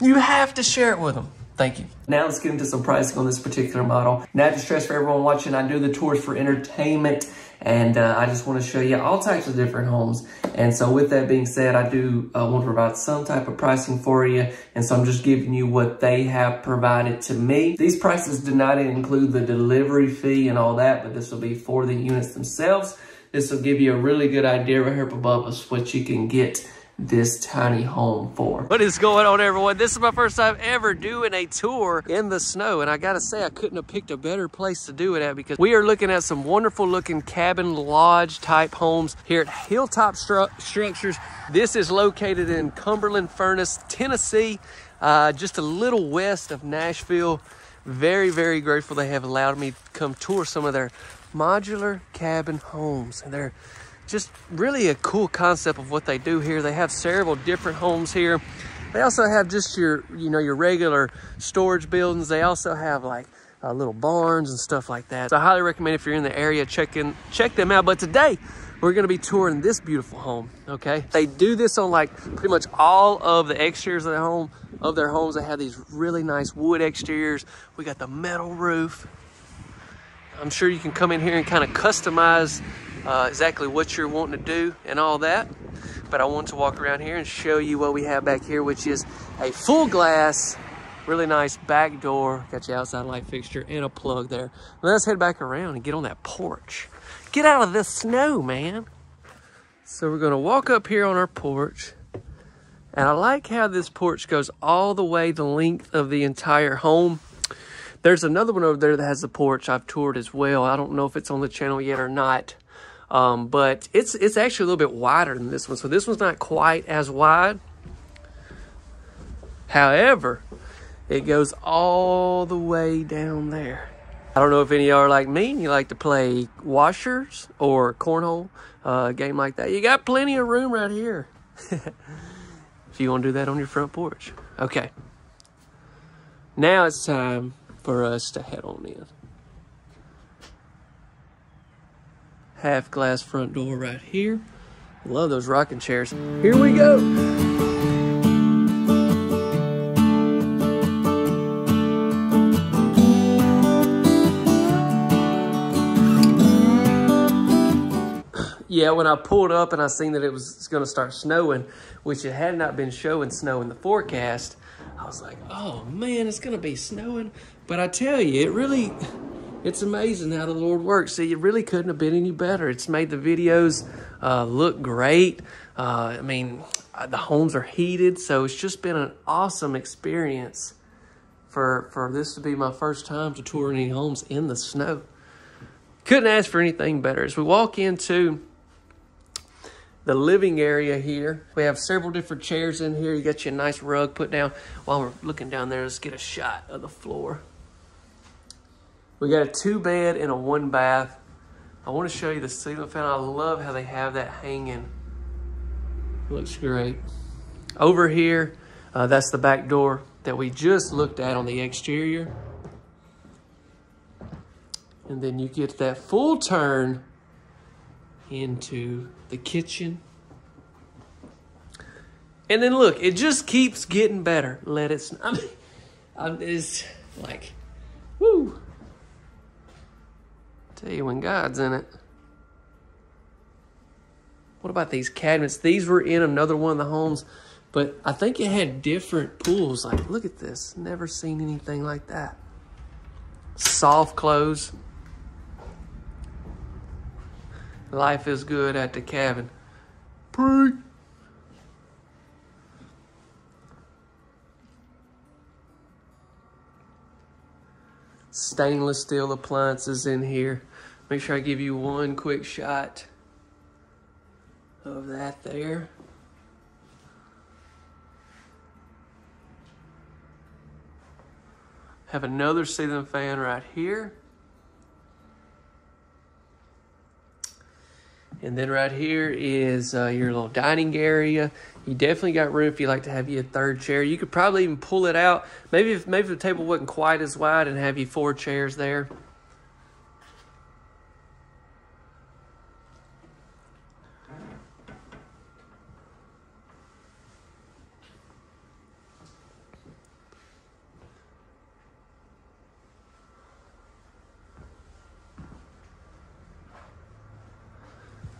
you have to share it with them. Thank you. Now let's get into some pricing on this particular model. Not to stress for everyone watching, I do the tours for entertainment, and I just want to show you all types of different homes. And so with that being said, I do want to provide some type of pricing for you. And so I'm just giving you what they have provided to me. These prices do not include the delivery fee and all that, but this will be for the units themselves. This will give you a really good idea right here above us what you can get this tiny home for. What is going on, everyone? This is my first time ever doing a tour in the snow, and I gotta say I couldn't have picked a better place to do it at, because we are looking at some wonderful looking cabin lodge type homes here at Hilltop Structures. This is located in Cumberland Furnace, Tennessee, just a little west of Nashville. Very, very grateful they have allowed me to come tour some of their modular cabin homes, and they're just really a cool concept of what they do here. They have several different homes here. They also have just your, you know, your regular storage buildings. They also have like little barns and stuff like that. So I highly recommend, if you're in the area, check them out. But today we're going to be touring this beautiful home. Okay, they do this on like pretty much all of the exteriors of the home, of their homes. They have these really nice wood exteriors. We got the metal roof. I'm sure you can come in here and kind of customize exactly what you're wanting to do and all that. But I want to walk around here and show you what we have back here, which is a full glass, really nice back door. Got your outside light fixture and a plug there. Let's head back around and get on that porch. Get out of this snow, man. So we're going to walk up here on our porch. And I like how this porch goes all the way the length of the entire home. There's another one over there that has the porch I've toured as well. I don't know if it's on the channel yet or not, but it's actually a little bit wider than this one. So this one's not quite as wide. However, it goes all the way down there. I don't know if any of y'all are like me and you like to play washers or cornhole, a game like that. You got plenty of room right here if you want to do that on your front porch. Okay, now it's time for us to head on in. Half glass front door right here. Love those rocking chairs. Here we go. Yeah, when I pulled up and I seen that it was going to start snowing, which it had not been showing snow in the forecast, I was like, oh man, it's going to be snowing. But I tell you, it's amazing how the Lord works. See, it really couldn't have been any better. It's made the videos look great. I mean, the homes are heated, so it's just been an awesome experience for this to be my first time to tour any homes in the snow. Couldn't ask for anything better. As we walk into the living area here. We have several different chairs in here. You got you a nice rug put down. While we're looking down there, let's get a shot of the floor. We got a 2-bed and a 1-bath. I want to show you the ceiling fan. I love how they have that hanging. Looks great. Over here, that's the back door that we just looked at on the exterior. And then you get that full turn into the kitchen. And then look, it just keeps getting better. Let it snow. I mean, it's like, woo. Tell you when God's in it. What about these cabinets? These were in another one of the homes, but I think it had different pools. Like, look at this. Never seen anything like that. Soft clothes. Life is good at the cabin. Preach. Stainless steel appliances in here. Make sure I give you one quick shot of that there. Have another ceiling fan right here. And then right here is your little dining area. You definitely got room if you like to have you a third chair. You could probably even pull it out. Maybe if the table wasn't quite as wide and have you 4 chairs there.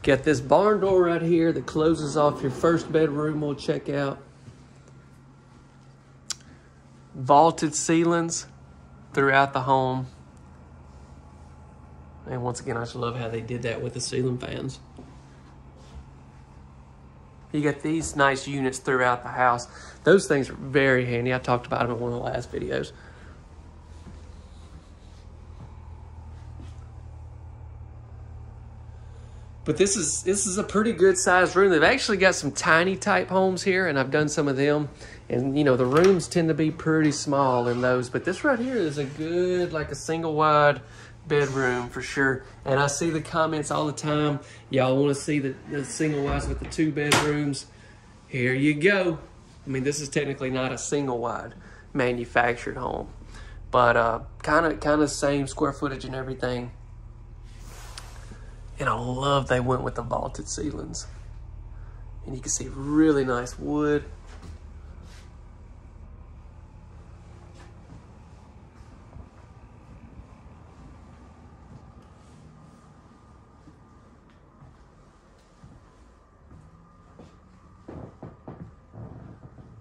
Got this barn door right here that closes off your first bedroom we'll check out. Vaulted ceilings throughout the home. And once again, I just love how they did that with the ceiling fans. You got these nice units throughout the house. Those things are very handy. I talked about them in one of the last videos. But this is a pretty good sized room. They've actually got some tiny type homes here, and I've done some of them. And you know, the rooms tend to be pretty small in those. But this right here is a good, like a single wide bedroom for sure. And I see the comments all the time. Y'all want to see the single wides with the 2 bedrooms. Here you go. I mean, this is technically not a single wide manufactured home, but kind of same square footage and everything. And I love they went with the vaulted ceilings. And you can see really nice wood.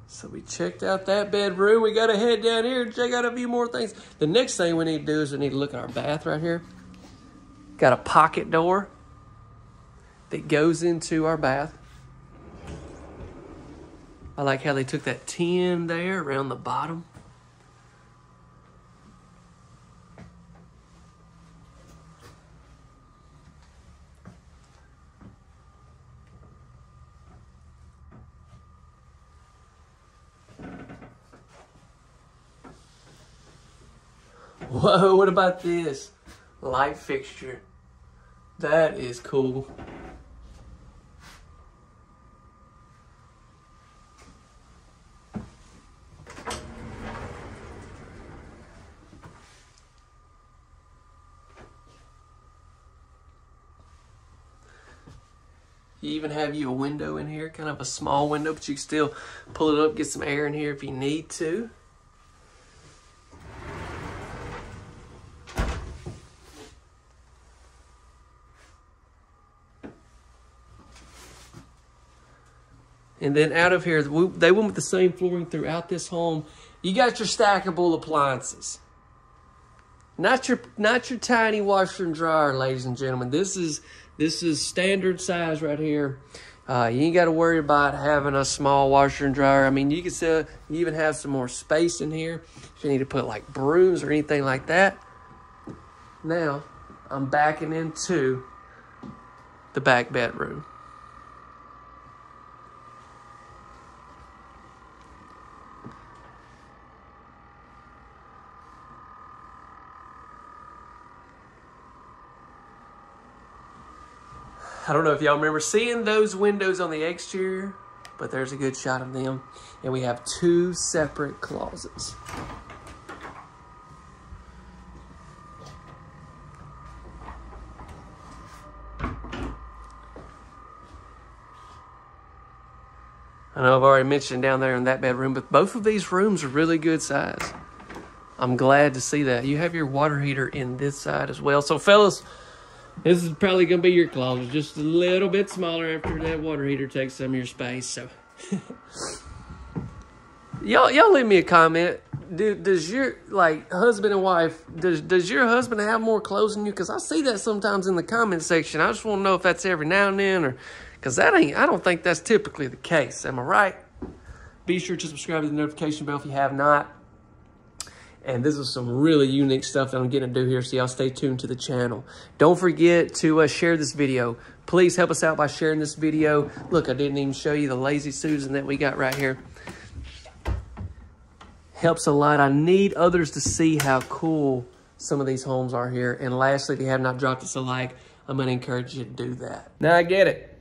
So we checked out that bedroom. We gotta head down here and check out a few more things. The next thing we need to do is we need to look at our bath right here. Got a pocket door that goes into our bath. I like how they took that tin there around the bottom. Whoa, what about this? Light fixture. That is cool. You even have you a window in here, kind of a small window, but you can still pull it up, get some air in here if you need to. And then out of here, they went with the same flooring throughout this home. You got your stackable appliances. Not your tiny washer and dryer, ladies and gentlemen. This is standard size right here. You ain't got to worry about having a small washer and dryer. I mean, you can still, you even have some more space in here if you need to put like brooms or anything like that. Now, I'm backing into the back bedroom. I don't know if y'all remember seeing those windows on the exterior, but there's a good shot of them. And we have two separate closets. I know I've already mentioned down there in that bedroom, but both of these rooms are really good size. I'm glad to see that. You have your water heater in this side as well. So fellas, this is probably gonna be your closet, just a little bit smaller after that water heater takes some of your space. So y'all leave me a comment. Does your husband and wife, does your husband have more clothes than you? Because I see that sometimes in the comment section. I just want to know if that's every now and then, or because that ain't, I don't think that's typically the case. Am I right? Be sure to subscribe to the notification bell if you have not. And this is some really unique stuff that I'm getting to do here, so y'all stay tuned to the channel. Don't forget to share this video. Please help us out by sharing this video. Look, I didn't even show you the lazy Susan that we got right here. Helps a lot. I need others to see how cool some of these homes are here. And lastly, if you have not dropped us a like, I'm going to encourage you to do that. Now, I get it.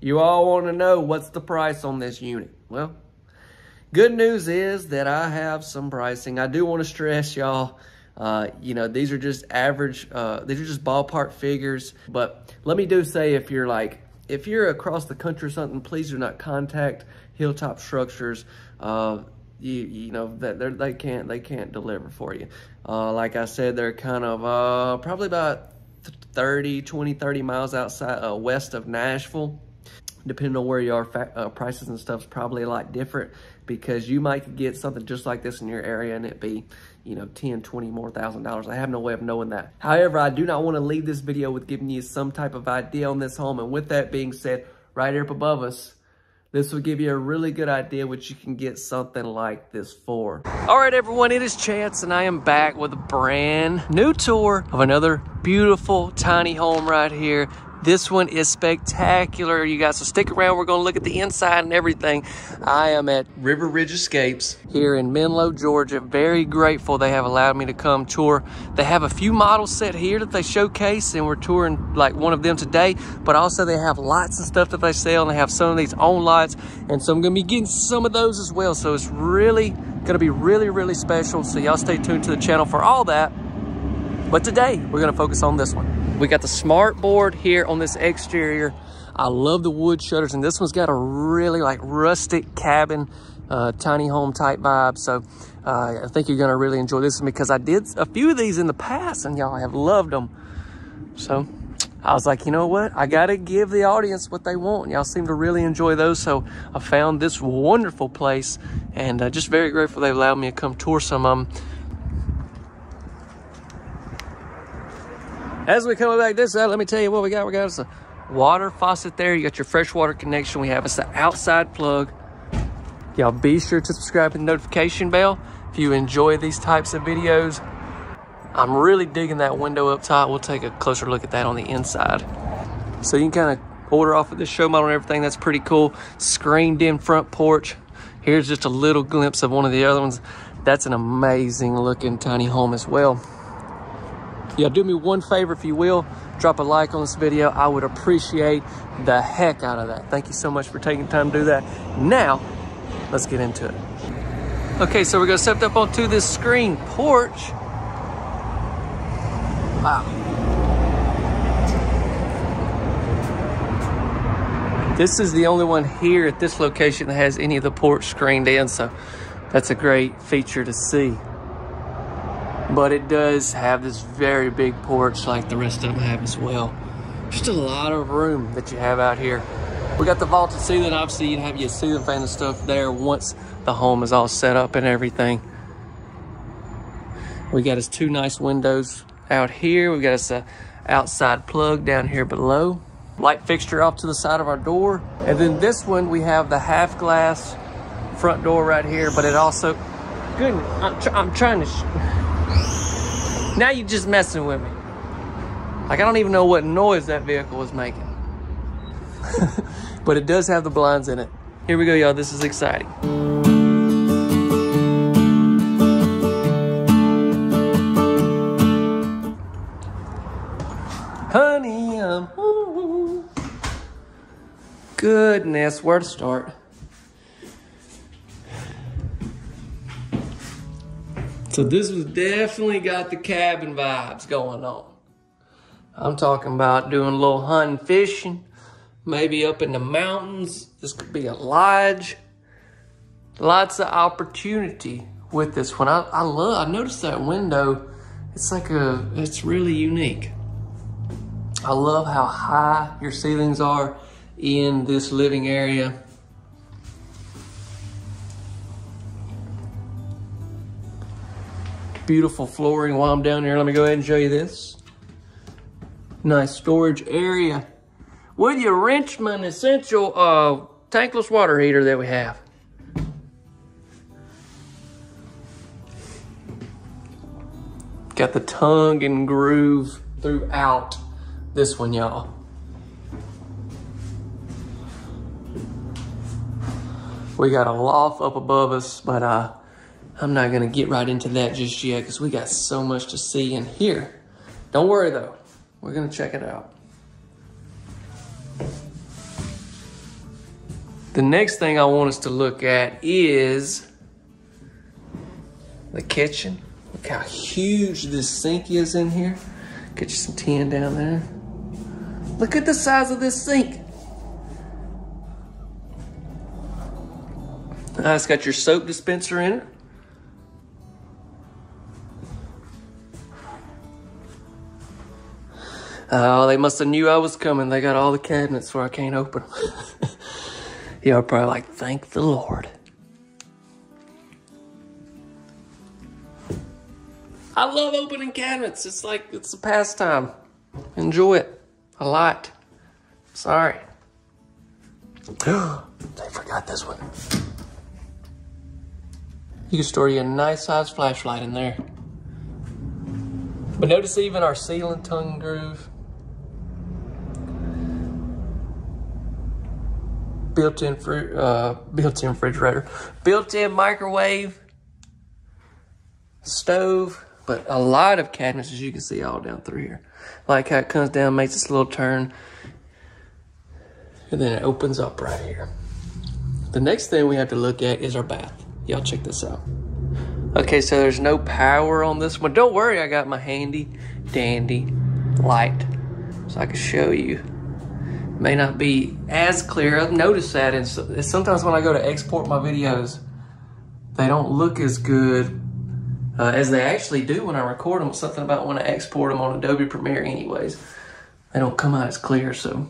You all want to know what's the price on this unit. Well, good news is that I have some pricing. I do want to stress, y'all, you know, these are just average, these are just ballpark figures. But let me do say, if you're across the country or something, please do not contact Hilltop Structures. You know, that they can't deliver for you. Like I said, they're kind of probably about 20, 30 miles outside west of Nashville. Depending on where you are, prices and stuff's probably a lot different, because you might get something just like this in your area and it be, you know, $10,000, $20,000 more. I have no way of knowing that. However, I do not want to leave this video with giving you some type of idea on this home. And with that being said, right here up above us, this will give you a really good idea what you can get something like this for. All right, everyone, it is Chance, and I am back with a brand new tour of another beautiful tiny home right here. This one is spectacular, you guys, so stick around. We're gonna look at the inside and everything. I am at River Ridge Escapes here in Menlo, Georgia. Very grateful they have allowed me to come tour. They have a few models set here that they showcase, and we're touring like one of them today, but also they have lots of stuff that they sell, and they have some of these own lots, and so I'm gonna be getting some of those as well. So it's really gonna be really special, so y'all stay tuned to the channel for all that. But today we're gonna focus on this one. We got the smart board here on this exterior. I love the wood shutters, and this one's got a really like rustic cabin, tiny home type vibe. So I think you're gonna really enjoy this one, because I did a few of these in the past and y'all have loved them. So I was like, you know what? I gotta give the audience what they want, and y'all seem to really enjoy those. So I found this wonderful place, and just very grateful they allowed me to come tour some of them. As we come back this side, let me tell you what we got. We got us a water faucet there. You got your fresh water connection. We have us the outside plug. Y'all be sure to subscribe to the notification bell if you enjoy these types of videos. I'm really digging that window up top. We'll take a closer look at that on the inside. So you can kind of order off of this show model and everything. That's pretty cool. Screened in front porch. Here's just a little glimpse of one of the other ones. That's an amazing looking tiny home as well. Yeah, do me one favor, if you will, drop a like on this video. I would appreciate the heck out of that. Thank you so much for taking time to do that. Now, let's get into it. Okay, so we're gonna step up onto this screen porch. Wow. This is the only one here at this location that has any of the porch screened in, so that's a great feature to see. But it does have this very big porch like the rest of them have as well. Just a lot of room that you have out here. We got the vaulted ceiling. Obviously, you'd have your ceiling fan and stuff there once the home is all set up and everything. We got us two nice windows out here. We got us an outside plug down here below. Light fixture off to the side of our door. And then this one, we have the half glass front door right here, but it also, goodness, I'm trying to... Now you're just messing with me. Like, I don't even know what noise that vehicle was making. But it does have the blinds in it. Here we go, y'all. This is exciting. Honey, I'm home. goodness, where to start? So this was definitely got the cabin vibes going on. I'm talking about doing a little hunting, fishing, maybe up in the mountains. This could be a lodge. Lots of opportunity with this one. I noticed that window. It's like it's really unique. I love how high your ceilings are in this living area. Beautiful flooring. While I'm down here, let me go ahead and show you this. Nice storage area with your Wrenchman Essential tankless water heater that we have. Got the tongue and groove throughout this one, y'all. We got a loft up above us, but I'm not gonna get right into that just yet because we got so much to see in here. Don't worry though, we're gonna check it out. The next thing I want us to look at is the kitchen. Look how huge this sink is in here. Get you some tin down there. Look at the size of this sink. It's got your soap dispenser in it. Oh, they must have knew I was coming. They got all the cabinets where I can't open them. Y'all probably like, thank the Lord. I love opening cabinets. It's like, it's a pastime. Enjoy it a lot. Sorry. They forgot this one. You can store your nice size flashlight in there. But notice even our ceiling tongue groove. Built-in fruit, built-in refrigerator, built-in microwave, stove, but a lot of cabinets, as you can see, all down through here. Like how it comes down, makes this little turn, and then it opens up right here. The next thing we have to look at is our bath. Y'all check this out. Okay, so there's no power on this one. Don't worry, I got my handy dandy light, so I can show you. May not be as clear. I've noticed that, and sometimes when I go to export my videos, they don't look as good as they actually do when I record them. Something about when I export them on Adobe Premiere anyways. They don't come out as clear, so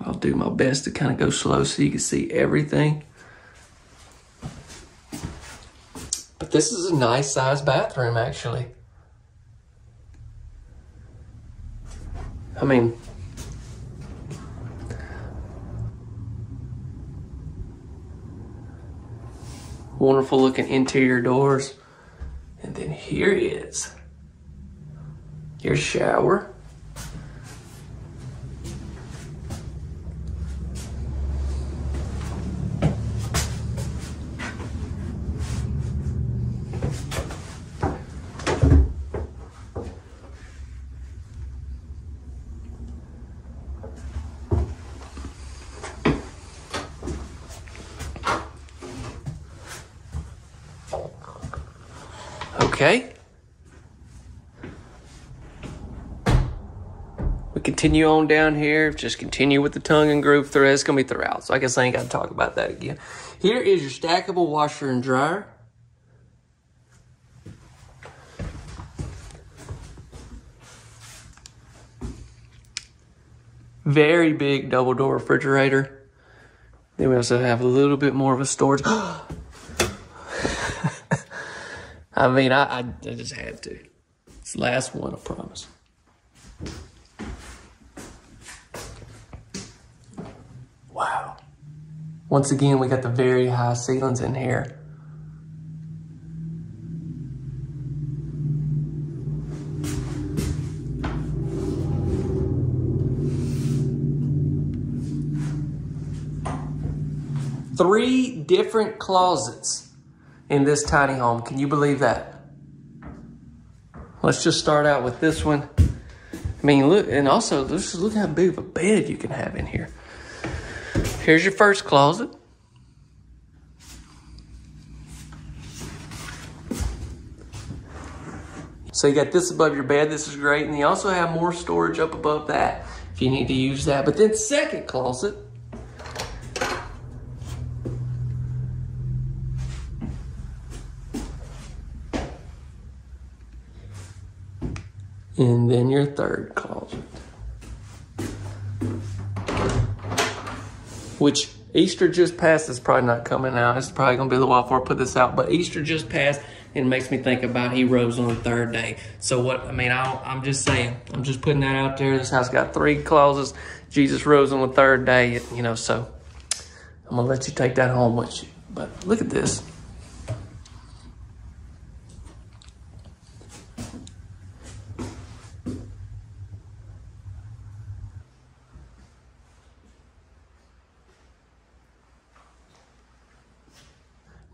I'll do my best to kind of go slow so you can see everything. But this is a nice size bathroom, actually. I mean, wonderful looking interior doors. And then here is your shower. Okay. We continue on down here. Just continue with the tongue and groove through. It's going to be throughout, so I guess I ain't got to talk about that again. Here is your stackable washer and dryer. Very big double door refrigerator. Then we also have a little bit more of a storage. I mean, I just had to. It's the last one, I promise. Wow. Once again, we got the very high ceilings in here. Three different closets in this tiny home. Can you believe that? Let's just start out with this one. I mean, look, and also, just look how big of a bed you can have in here. Here's your first closet. So you got this above your bed, this is great, and you also have more storage up above that if you need to use that. But then second closet, and then your third closet, which Easter just passed, is probably not coming out. It's probably gonna be a little while before I put this out, but Easter just passed, and it makes me think about he rose on the third day. So what, I mean, I'm just saying, I'm just putting that out there. This house got three closets. Jesus rose on the third day, you know, so I'm gonna let you take that home with you. But look at this.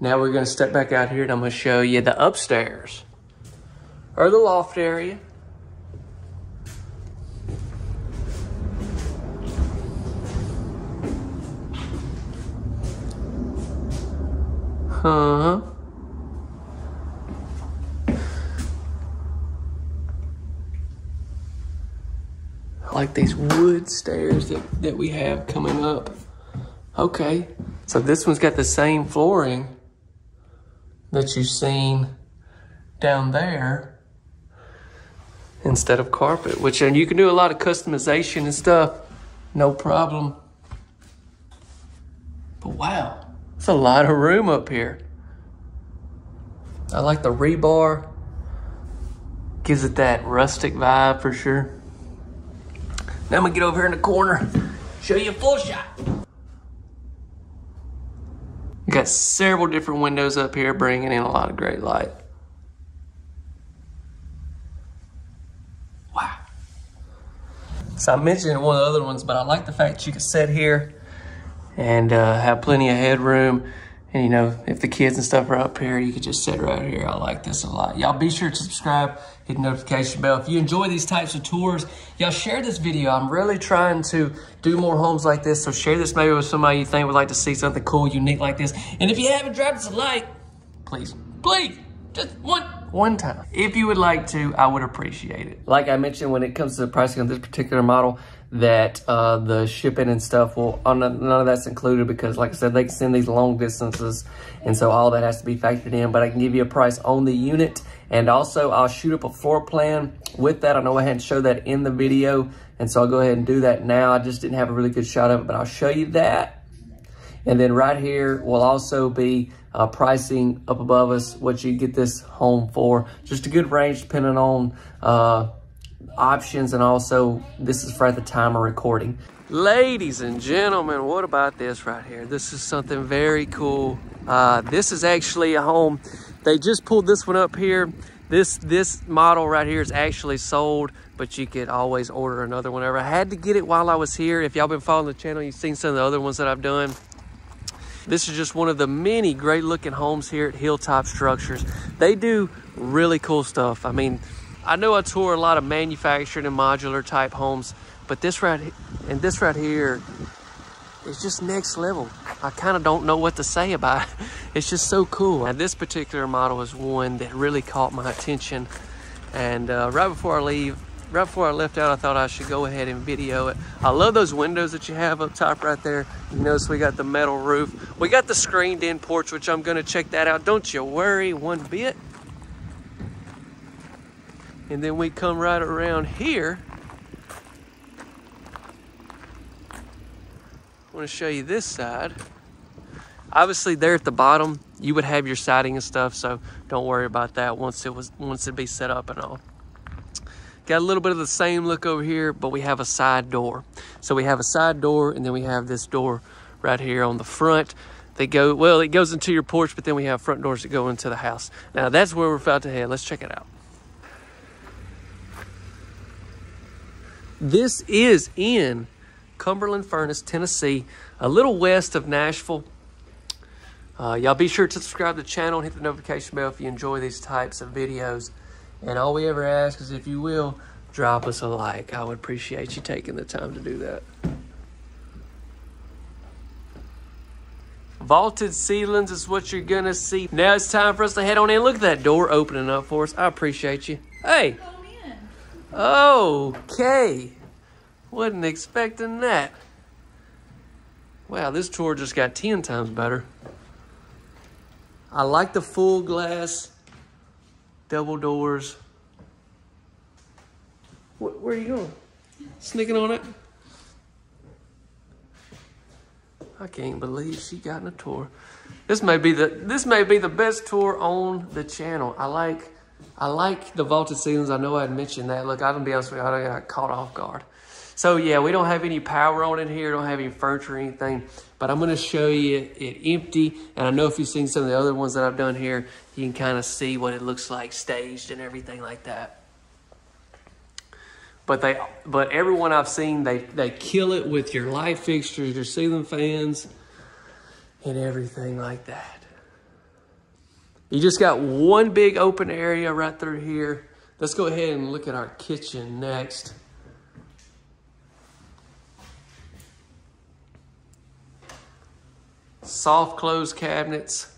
Now we're gonna step back out here and I'm gonna show you the upstairs or the loft area. Huh? I like these wood stairs that we have coming up. Okay, so this one's got the same flooring that you've seen down there instead of carpet, which, and you can do a lot of customization and stuff, no problem. But wow, it's a lot of room up here. I like the rebar, gives it that rustic vibe for sure. Now I'm gonna get over here in the corner, show you a full shot. Got several different windows up here, bringing in a lot of great light. Wow. So I mentioned one of the other ones, but I like the fact that you can sit here and have plenty of headroom. And you know, if the kids and stuff are up here, you could just sit right here. I like this a lot. Y'all be sure to subscribe, hit the notification bell. If you enjoy these types of tours, y'all share this video. I'm really trying to do more homes like this. So share this maybe with somebody you think would like to see something cool, unique like this. And if you haven't, dropped us a like, please, please, just one time. If you would like to, I would appreciate it. Like I mentioned, when it comes to the pricing on this particular model, that the shipping and stuff will, none of that's included, because like I said, they can send these long distances, and so all that has to be factored in. But I can give you a price on the unit, and also I'll shoot up a floor plan with that. I know I had to show that in the video, and so I'll go ahead and do that now. I just didn't have a really good shot of it, but I'll show you that. And then right here will also be pricing up above us, what you get this home for. Just a good range depending on options, and also this is for at the time of recording. Ladies and gentlemen, what about this right here? This is something very cool. This is actually a home. They just pulled this one up here. This model right here is actually sold, but you could always order another one. I had to get it while I was here. If y'all been following the channel, you've seen some of the other ones that I've done. This is just one of the many great looking homes here at Hilltop Structures. They do really cool stuff. I mean, I know I tour a lot of manufactured and modular type homes, but this right here is just next level. I kind of don't know what to say about it. It's just so cool. Now this particular model is one that really caught my attention, and right before I left out, I thought I should go ahead and video it. I love those windows that you have up top right there. You notice we got the metal roof. We got the screened in porch, which I'm gonna check that out. Don't you worry one bit. And then we come right around here. I want to show you this side. Obviously there at the bottom, you would have your siding and stuff, so don't worry about that once it'd be set up and all. Got a little bit of the same look over here, but we have a side door. So we have a side door, and then we have this door right here on the front. They go, well, it goes into your porch, but then we have front doors that go into the house. Now that's where we're about to head. Let's check it out. This is in Cumberland Furnace, Tennessee, a little west of Nashville. Y'all be sure to subscribe to the channel and hit the notification bell if you enjoy these types of videos. And all we ever ask is, if you will, drop us a like. I would appreciate you taking the time to do that. Vaulted ceilings is what you're gonna see. Now it's time for us to head on in. Look at that door opening up for us. I appreciate you. Hey. Okay. Wasn't expecting that. Wow, this tour just got 10 times better. I like the full glass, double doors. Where are you going? Sneaking on it? I can't believe she got in a tour. This may be the best tour on the channel. I like the vaulted ceilings. I know I had mentioned that. Look, I'm gonna be honest with you, I got caught off guard. So yeah, we don't have any power on in here, don't have any furniture or anything, but I'm gonna show you it empty. And I know if you've seen some of the other ones that I've done here, you can kind of see what it looks like staged and everything like that. But everyone I've seen, they kill it with your light fixtures, your ceiling fans, and everything like that. You just got one big open area right through here. Let's go ahead and look at our kitchen next. Soft close cabinets.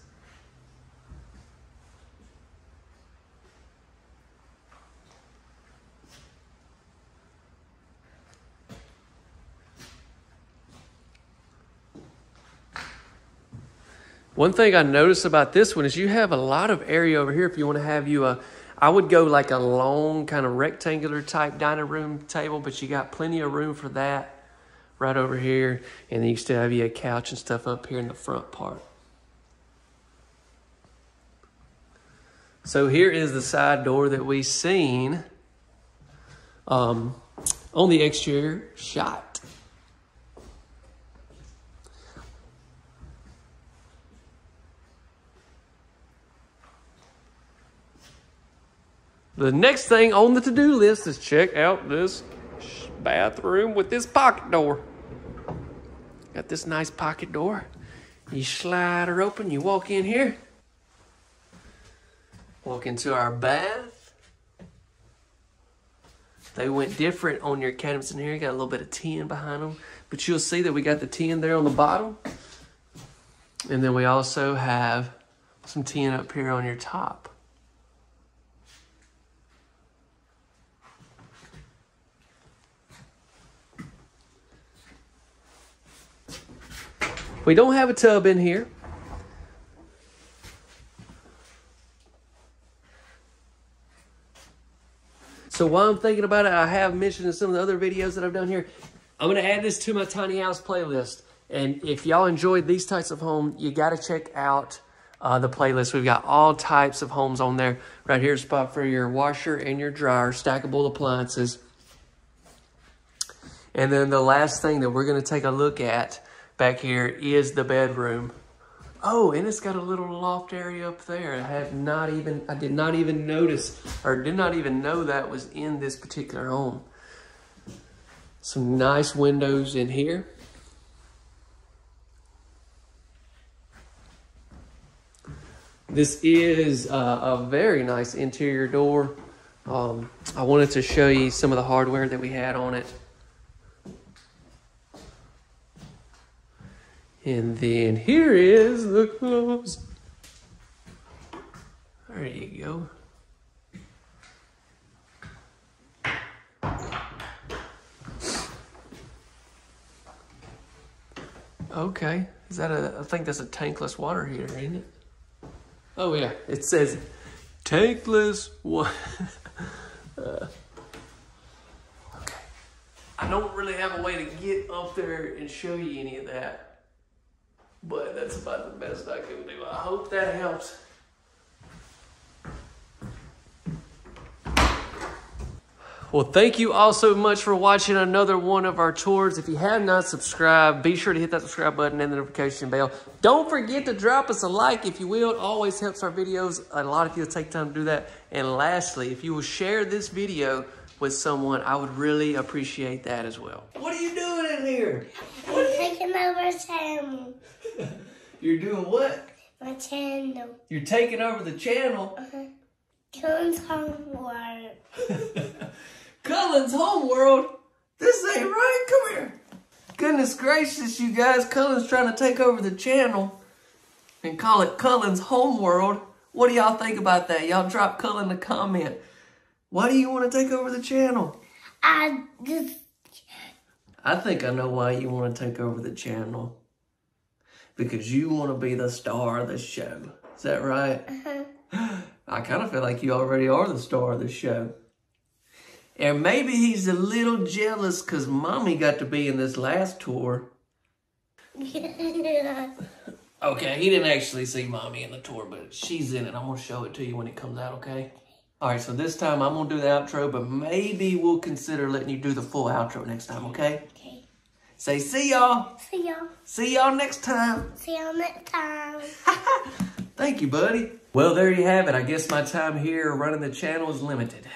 One thing I noticed about this one is you have a lot of area over here if you want to have you a, I would go like a long kind of rectangular type dining room table, but you got plenty of room for that right over here. And then you still have you a couch and stuff up here in the front part. So here is the side door that we seen on the exterior shot. The next thing on the to-do list is check out this bathroom with this pocket door. Got this nice pocket door. You slide her open, you walk in here. Walk into our bath. They went different on your cabinets in here. You got a little bit of tin behind them. But you'll see that we got the tin there on the bottom. And then we also have some tin up here on your top. We don't have a tub in here. So while I'm thinking about it, I have mentioned in some of the other videos that I've done here, I'm gonna add this to my tiny house playlist. And if y'all enjoyed these types of homes, you gotta check out the playlist. We've got all types of homes on there. Right here, spot for your washer and your dryer, stackable appliances. And then the last thing that we're gonna take a look at back here is the bedroom. Oh, and it's got a little loft area up there. I did not even notice or did not even know that was in this particular home. Some nice windows in here. This is a very nice interior door. I wanted to show you some of the hardware that we had on it. And then here is the clothes. There you go. Okay, is that a, I think that's a tankless water heater, ain't it? Oh yeah, it says tankless water. Okay, I don't really have a way to get up there and show you any of that. But that's about the best I can do. I hope that helps. Well, thank you all so much for watching another one of our tours. If you have not subscribed, be sure to hit that subscribe button and the notification bell. Don't forget to drop us a like, if you will. It always helps our videos. A lot of you will take time to do that. And lastly, if you will share this video with someone, I would really appreciate that as well. What are you doing in here? I'm taking over channel. You're doing what? My channel. You're taking over the channel? Uh-huh. Cullen's Homeworld. Cullen's Homeworld? This ain't right. Come here. Goodness gracious, you guys. Cullen's trying to take over the channel. and call it Cullen's Homeworld. What do y'all think about that? Y'all drop Cullen a comment. Why do you want to take over the channel? I think I know why you want to take over the channel. Because you want to be the star of the show. Is that right? Uh-huh. I kind of feel like you already are the star of the show. And maybe he's a little jealous because Mommy got to be in this last tour. Okay, he didn't actually see Mommy in the tour, but she's in it. I'm going to show it to you when it comes out, okay? All right, so this time I'm going to do the outro, but maybe we'll consider letting you do the full outro next time, okay? Okay. Say, see y'all. See y'all. See y'all next time. See y'all next time. Thank you, buddy. Well, there you have it. I guess my time here running the channel is limited.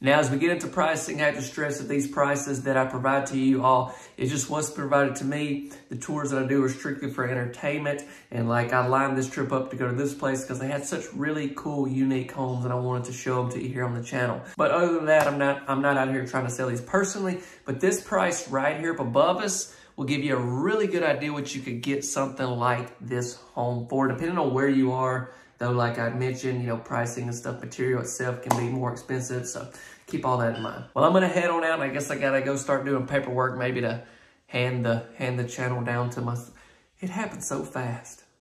Now, as we get into pricing, I have to stress that these prices that I provide to you all, it's just what's provided to me. The tours that I do are strictly for entertainment. And like I lined this trip up to go to this place because they had such really cool, unique homes and I wanted to show them to you here on the channel. But other than that, I'm not out here trying to sell these personally, but this price right here up above us will give you a really good idea what you could get something like this home for, depending on where you are. Though, like I mentioned, you know, pricing and stuff, material itself can be more expensive. So keep all that in mind. Well, I'm going to head on out. I guess I got to go start doing paperwork, maybe to hand the channel down to my... It happened so fast.